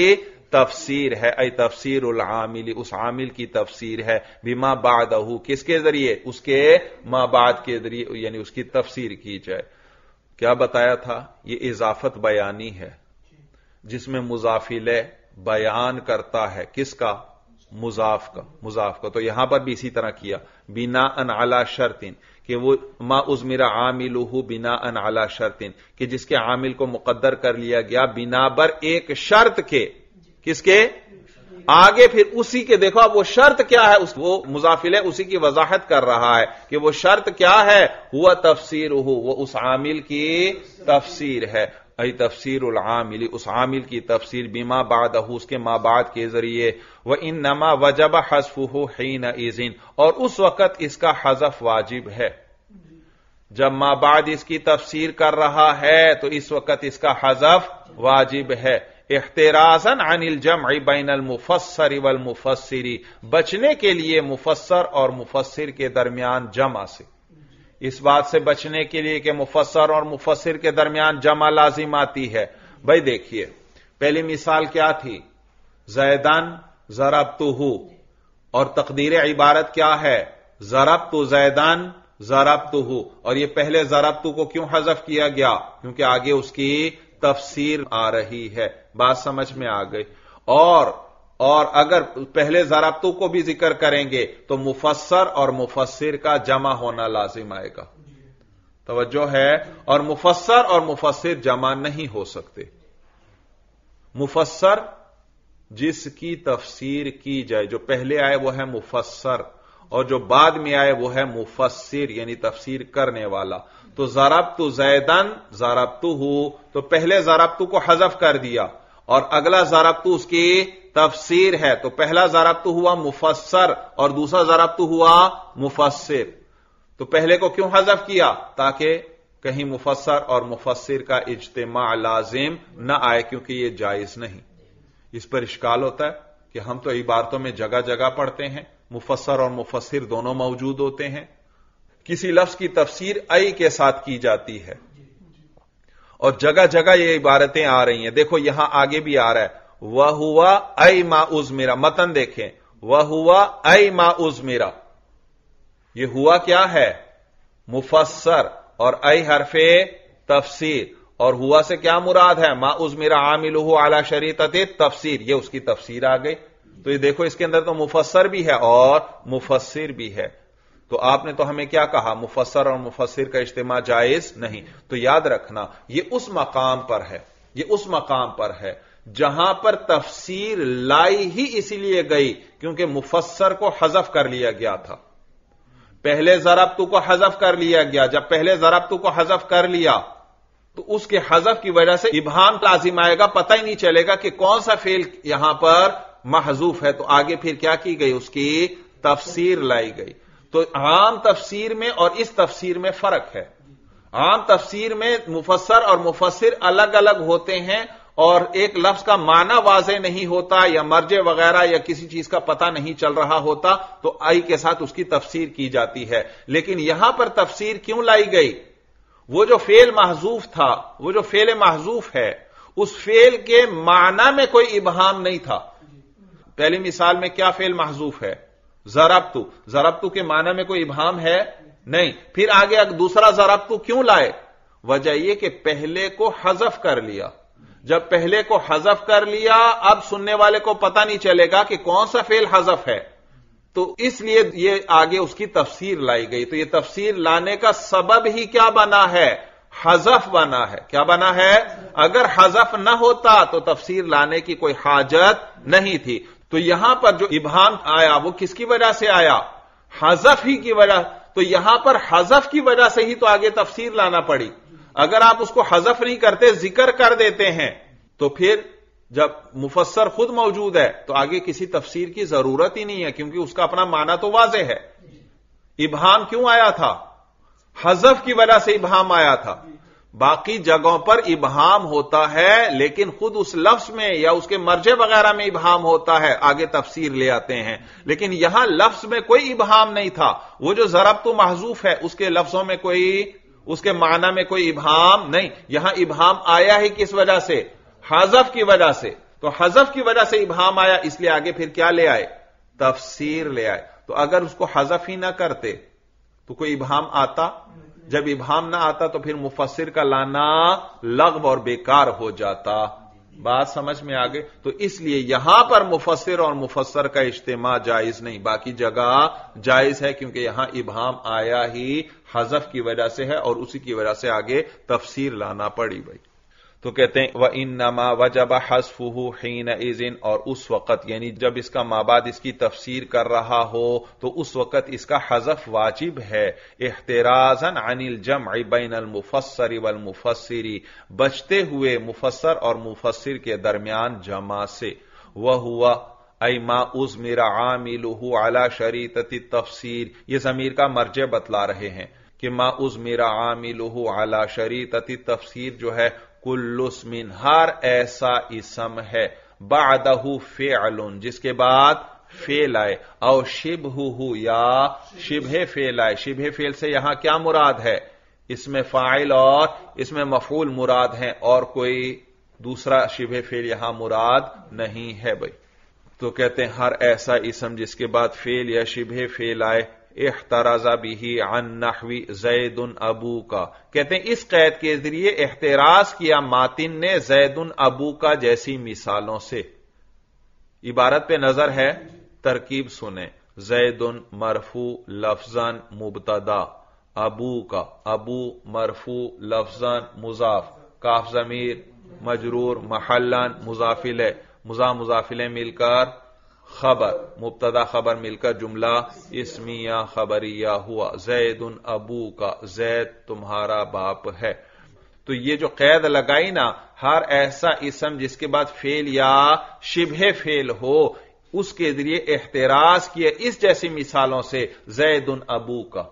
तफसीर है। ऐ तफसीरुल आमिली, उस आमिल की तफसीर है। बिमा बादहु, किसके जरिए? उसके मा बाद के जरिए, यानी उसकी तफसीर की जाए। क्या बताया था? ये इजाफत बयानी है जिसमें मुजाफिले बयान करता है, किसका? मुजाफ का, मुजाफ का। तो यहां पर भी इसी तरह किया, बिना अन अला शर्तिन, कि वो मा उज़मिरा आमिलुहु बिना अन अला शर्तिन, कि जिसके आमिल को मुकद्दर कर लिया गया बिना बर एक शर्त के। किसके? आगे फिर उसी के देखो, अब वो शर्त क्या है, उस वो मुजाफिले उसी की वजाहत कर रहा है कि वो शर्त क्या है। हुआ तफसीरुहु, वो उस आमिल की तफसीर है। ऐ तफसीरुल आमिली, उस आमिल की तफसीर। बिमा बादहु, उसके मां बाद के जरिए। व इन्नमा वजब हज़्फ़ुहु हीन इज़िन, और उस वक्त इसका हज़फ वाजिब है। जब मां बाद इसकी तफसीर कर रहा है तो इस वक्त इसका हज़फ वाजिब है। इहतिराज़न अनिल जम्'i बैनल मुफस्सर वल मुफस्सिरी, बचने के लिए मुफस्सर और मुफस्सिर के दरमियान जमा से, इस बात से बचने के लिए कि मुफस्सर और मुफस्सिर के दरमियान जमा लाजिम आती है। भाई देखिए, पहली मिसाल क्या थी? जैदन ज़रबतुहु, और तकदीर इबारत क्या है? ज़रबतु जैदन ज़रबतुहु। और यह पहले ज़रबतु को क्यों हज़फ किया गया? क्योंकि आगे उसकी तफसीर आ रही है। बात समझ में आ गई। और और अगर पहले ज़रबतु को भी जिक्र करेंगे तो मुफस्सर और मुफस्सिर का जमा होना लाजिम आएगा। तवज्जो है। और मुफस्सर और मुफस्सिर जमा नहीं हो सकते। मुफस्सर जिसकी तफसीर की जाए, जो पहले आए वो है मुफस्सर और जो बाद में आए वो है मुफस्सिर, यानी तफसीर करने वाला। तो ज़रबतु ज़ैदन ज़रबतुहु, तो पहले ज़रबतु को हज़फ कर दिया और अगला ज़रबतु उसकी तफसीर है। तो पहला ज़रबतु हुआ मुफस्सर और दूसरा ज़रबतु हुआ मुफस्सिर। तो पहले को क्यों हज़फ किया? ताकि कहीं मुफस्सर और मुफस्सिर का इज्तिमा लाजिम न आए, क्योंकि यह जायज नहीं। इस पर इश्काल होता है कि हम तो इबारतों में जगह जगह पढ़ते हैं, मुफस्सर और मुफस्सिर दोनों मौजूद होते हैं। किसी लफ्ज की तफसीर आई के साथ की जाती है और जगह जगह ये इबारतें आ रही हैं। देखो यहां आगे भी आ रहा है, वह हुआ ऐ मा उज़मिरा। मतन देखें, वह हुआ ऐ मा उज़मिरा, यह हुआ क्या है? मुफस्सर और ऐ हरफे तफसीर। और हुआ से क्या मुराद है? मा उज़मिरा आमिलुहु अला शरीतते तफसीर, यह उसकी तफसीर आ गई। तो ये देखो, इसके अंदर तो मुफस्सर भी है और मुफस्सिर भी है। तो आपने तो हमें क्या कहा? मुफस्सर और मुफस्सिर का इज्तिमा जायज नहीं। तो याद रखना, यह उस मकाम पर है, यह उस मकाम पर है जहां पर तफसीर लाई ही इसीलिए गई क्योंकि मुफस्सर को हजफ कर लिया गया था। पहले ज़रबतु को हजफ कर लिया गया। जब पहले ज़रबतु को हजफ कर लिया तो उसके हजफ की वजह से इबहाम लाजिम आएगा, पता ही नहीं चलेगा कि कौन सा फेल यहां पर महजूफ है। तो आगे फिर क्या की गई? उसकी तफसीर लाई गई। तो आम तफसीर में और इस तफसीर में फर्क है। आम तफसीर में मुफस्सर और मुफस्सिर अलग अलग होते हैं और एक लफ्ज का माना वाज़े नहीं होता या मर्जे वगैरह या किसी चीज का पता नहीं चल रहा होता, तो आई के साथ उसकी तफसीर की जाती है। लेकिन यहां पर तफसीर क्यों लाई गई? वो जो फेल महजूफ था, वो जो फेल महजूफ है, उस फेल के माना में कोई इबहाम नहीं था। पहली मिसाल में क्या फेल महजूफ है? ज़रबतु। ज़रबतु के माना में कोई इबहाम है नहीं। फिर आगे अगर दूसरा ज़रबतु क्यों लाए? वजह यह कि पहले को हजफ कर लिया। जब पहले को हजफ कर लिया, अब सुनने वाले को पता नहीं चलेगा कि कौन सा फेल हजफ है, तो इसलिए यह आगे उसकी तफसीर लाई गई। तो यह तफसीर लाने का सबब ही क्या बना है? हजफ बना है। क्या बना है? अगर हजफ ना होता तो तफसीर लाने की कोई हाजत नहीं थी। तो यहां पर जो इबहाम आया वो किसकी वजह से आया? हजफ ही की वजह। तो यहां पर हजफ की वजह से ही तो आगे तफसीर लाना पड़ी। अगर आप उसको हजफ नहीं करते, जिक्र कर देते हैं, तो फिर जब मुफस्सर खुद मौजूद है तो आगे किसी तफसीर की जरूरत ही नहीं है, क्योंकि उसका अपना माना तो वाजे है। इबहाम क्यों आया था? हजफ की वजह से इबहाम आया था। बाकी जगहों पर इबहाम होता है, लेकिन खुद उस लफ्ज में या उसके मर्जे वगैरह में इबहाम होता है, आगे तफसीर ले आते हैं। लेकिन यहां लफ्ज में कोई इबहाम नहीं था। वो जो जरब तो महजूफ है, उसके लफ्जों में कोई, उसके माना में कोई इबहाम नहीं। यहां इबहाम आया ही किस वजह से? हजफ की वजह से। तो हजफ की वजह से इबहाम आया, इसलिए आगे फिर क्या ले आए? तफसीर ले आए। तो अगर उसको हजफ ही ना करते तो कोई इबहाम आता? जब इबहाम ना आता तो फिर मुफस्सिर का लाना लग़्व और बेकार हो जाता। बात समझ में आ गई? तो इसलिए यहां पर मुफस्सिर और मुफस्सर का इज्तिमा जायज नहीं। बाकी जगह जायज है, क्योंकि यहां इबहाम आया ही हजफ की वजह से है और उसी की वजह से आगे तफसीर लाना पड़ी। भाई तो कहते हैं व इन्नमा वजब हस्फुहु हीन इज़िन, और उस वक्त यानी जब इसका माबाद इसकी तफसीर कर रहा हो तो उस वक्त इसका हजफ वाजिब है। इहतिराजन अनिल जम्'i बैनल मुफस्सर वल मुफस्सिरी, बचते हुए मुफस्सर और मुफस्सिर के दरमियान जमा से। वह हुआ ऐ मा उज़्मिरा आमिलुहु अला शरीतति तफसीर, यह ज़मीर का मर्जे बतला रहे हैं कि मा उज़्मिरा आमिलुहु अला शरीतति तफसीर जो है कुल्लुस्मिन हर ऐसा इसम है, बादहु फेअलुन जिसके बाद फेल आए, और शिबहुहु या शिबहे फेल आए। शिबहे फेल से यहां क्या मुराद है? इसमें फाइल और इसमें मफूल मुराद है, और कोई दूसरा शिबहे फेल यहां मुराद नहीं है। भाई तो कहते हैं हर ऐसा इसम जिसके बाद फेल या शिबहे फेल आए। एहतराजा बिही अन नहवी जैदुन अबू का, कहते हैं इस कैद के जरिए एहतराज किया मातिन ने जैदुन अबू का जैसी मिसालों से। इबारत पे नजर है, तरकीब सुने। जैदुन मरफू लफ्जन मुबतदा, अबू का अबू मरफू लफ्जन मुजाफ, काफ जमीर मजरूर महलन मुजाफिल है, मुजा मुजाफिले मिलकर खबर, मुब्तदा खबर मिलकर जुमला इसमिया खबरिया हुआ। जैदुन अबू का, जैद तुम्हारा बाप है। तो ये जो कैद लगाई ना हर ऐसा इसम जिसके बाद फेल या शिबहे फेल हो, उसके जरिए एहतराज किया इस जैसी मिसालों से जैदुन अबू का।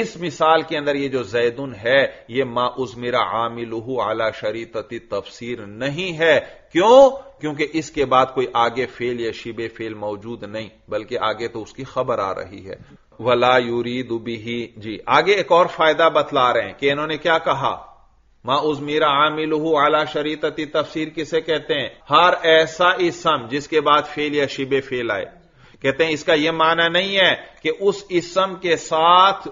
इस मिसाल के अंदर ये जो जैदुन है ये मा उज़्मिरा आमिलुहु अला शरीतति तफसीर नहीं है। क्यों? क्योंकि इसके बाद कोई आगे फेल या शिबे फेल मौजूद नहीं, बल्कि आगे तो उसकी खबर आ रही है। वला युरीदु बिही, जी आगे एक और फायदा बतला रहे हैं कि इन्होंने क्या कहा, मा उज़्मिरा आमिलुहु अला शरीतति तफसीर किसे कहते हैं? हर ऐसा इसम जिसके बाद फेल या शिबे फेल आए। कहते हैं इसका यह माना नहीं है कि उस इसम के साथ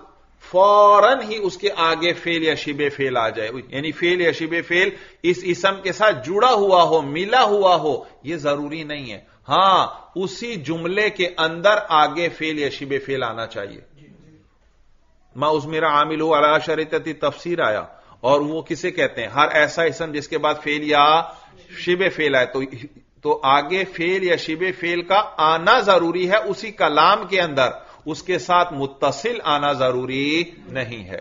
फौरन ही उसके आगे फेल या शिबे फेल आ जाए, यानी फेल या शिबे फेल इस इसम के साथ जुड़ा हुआ हो, मिला हुआ हो, यह जरूरी नहीं है। हां उसी जुमले के अंदर आगे फेल या शिबे फेल आना चाहिए। मा उज़्मिरा आमिलुहु अला शरीतति तफसीर आया, और वो किसे कहते हैं? हर ऐसा इसम जिसके बाद फेल या शिबे फेल आए। तो, तो आगे फेल या शिबे फेल का आना जरूरी है, उसी कलाम के अंदर उसके साथ मुत्तसिल आना जरूरी नहीं है।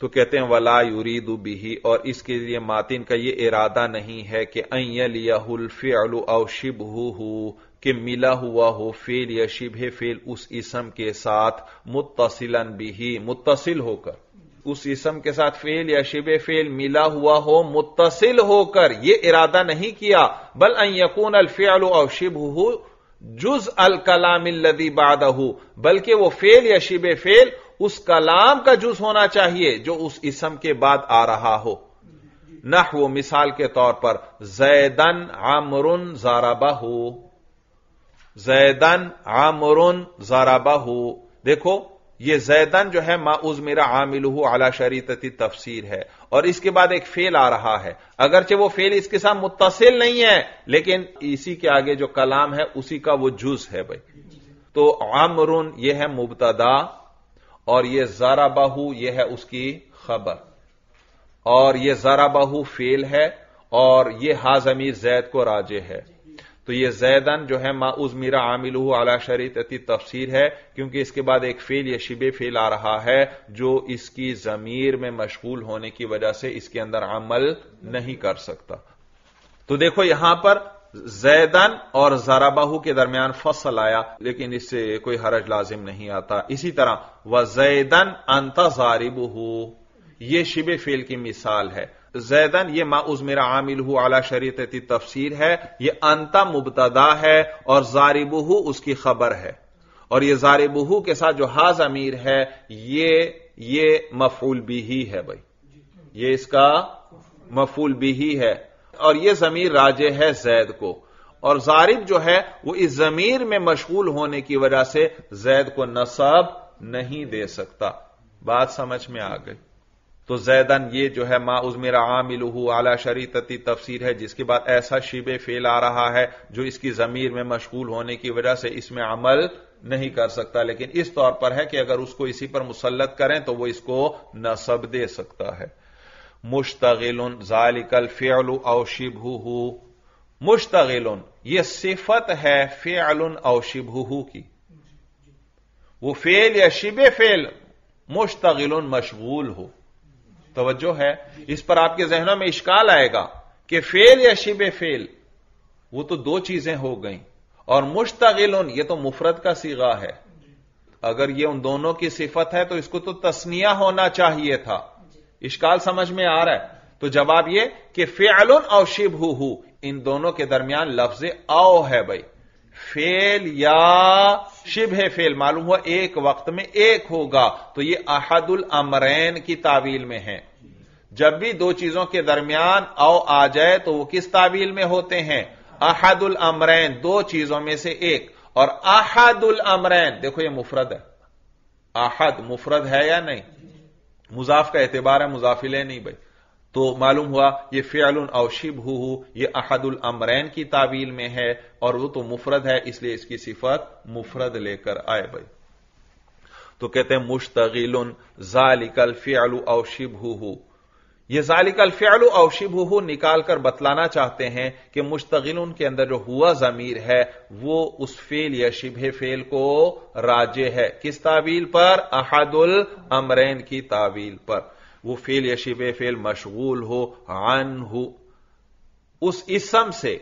तो कहते हैं वला युरीदु बिही, और इसके लिए मातिन का यह इरादा नहीं है कि अयलियाहुल फिअलु औ शिबहुहु कि मिला हुआ हो फेल या शिबहे फेल उस इसम के साथ मुत्तसिलन बिही, मुत्तसिल होकर उस इसम के साथ फेल या शिबे फेल मिला हुआ हो, मुत्तसिल होकर। यह इरादा नहीं किया, बल अन यकून अल फिअलु औ शिबहुहु जुज अल कलाम अल्लज़ी बादहु, बल्कि वो फेल या शिबे फेल उस कलाम का जुज होना चाहिए जो उस इसम के बाद आ रहा हो। नहव मिसाल के तौर पर जैदन आमरुन ज़रबहु, जैदन आमरुन ज़रबहु। देखो ये जैदन जो है मा उज़्मिरा आमिलुहु अला शरीतति तफसीर है, और इसके बाद एक फेल आ रहा है, अगरचे वो फेल इसके साथ मुत्तसिल नहीं है, लेकिन इसी के आगे जो कलाम है उसी का वो जुज है। भाई तो आमरुन ये है मुबतदा, और ये ज़रबहु ये है उसकी खबर, और ये ज़रबहु फेल है, और ये हा ज़मीर जैद को राजे है। तो ये जैदन जो है माउज मीरा आमिलू आला शरीतती तफसीर है, क्योंकि इसके बाद एक फेल या शिबे फेल आ रहा है जो इसकी जमीर में मशगूल होने की वजह से इसके अंदर अमल नहीं कर सकता। तो देखो यहां पर जैदन और जराबाहू के दरमियान फसल आया, लेकिन इससे कोई हरज लाजिम नहीं आता। इसी तरह व जैदन अंता जारिबहू, ये शिबे फेल की मिसाल है। जैदन ये माउज मेरा आमिल हु आला शरीतती तफसीर है, ये अंता मुबतदा है और जारिबहू उसकी खबर है, और ये जारिबहू के साथ जो हा जमीर है ये ये मफूल बिही है भाई, ये इसका मफूल बिही है, और यह जमीर राजे है जैद को, और जारिब जो है वो इस जमीर में मशगूल होने की वजह से जैद को नसब नहीं दे सकता। बात समझ में आ गई। तो जैदन ये जो है माउज मेरा आमिलहू आला शरीतती तफसीर है, जिसके बाद ऐसा शिबे फेल आ रहा है जो इसकी जमीर में मशगूल होने की वजह से इसमें अमल नहीं कर सकता, लेकिन इस तौर पर है कि अगर उसको इसी पर मुसल्लत करें तो वो इसको नसब दे सकता है। मुश्तगिलुन जालिकल फ़िअलु औ शिबहुहु, मुश्तगिलुन यह सिफत है फ़िअलुन औ शिबहुहु की, वो फेल या शिबे फेल मुश्तगिलुन मशगूल हो। तवज्जो है, इस पर आपके जहनों में इश्काल आएगा कि फेल या शिबे फेल वो तो दो चीजें हो गई, और मुश्तगिलुन ये तो मुफरद का सीगा है, अगर ये उन दोनों की सिफत है तो इसको तो तस्निया होना चाहिए था। इश्काल समझ में आ रहा है? तो जवाब यह कि फ़िअलुन औ शिबहुहु, इन दोनों के दरमियान लफ्ज औ है भाई, फेल या शिबह फेल मालूम हुआ एक वक्त में एक होगा, तो यह अहदुल अमरैन की तावील में है। जब भी दो चीजों के दरमियान औ आ जाए तो वो किस तावील में होते हैं? अहदुल अमरैन, दो चीजों में से एक। और अहदुल अमरैन देखो यह मुफरद है, अहद मुफरद है या नहीं? मुजाफ का एतबार है, मुजाफिले नहीं भाई। तो मालूम हुआ यह फ़िअलुन औ शिबहुहु यह अहदुल अमरैन की तावील में है, और वो तो मुफरद है इसलिए इसकी सिफत मुफरद लेकर आए भाई। तो कहते हैं मुश्तगिलुन ज़ालिकल फ़िअलु औ शिबहुहु, यह ज़ालिकल फ़िअलु औ शिबहुहु निकालकर बतलाना चाहते हैं कि मुश्तगिलुन के अंदर जो हुआ ज़मीर है वो उस फेल या शिबह फेल को राजे है। किस तावील पर? अहदुल अमरैन की तावील पर। वो फेल या शिबह फेल मशगूल हो अनहु, उस इसम से,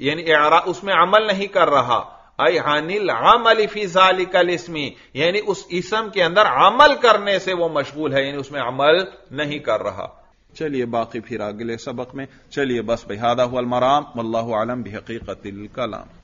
यानी उसमें अमल नहीं कर रहा, आई अनिल अमल फी ज़ालिकल इस्मी, यानी उस इसम के अंदर अमल करने से वो मशगूल है, यानी उसमें अमल नहीं कर रहा। चलिए बाकी फिर अगले सबक में। चलिए बस भाई, हादा हुआ अल मराम, वल्लाहु आलम बिहकीकतिल कलाम।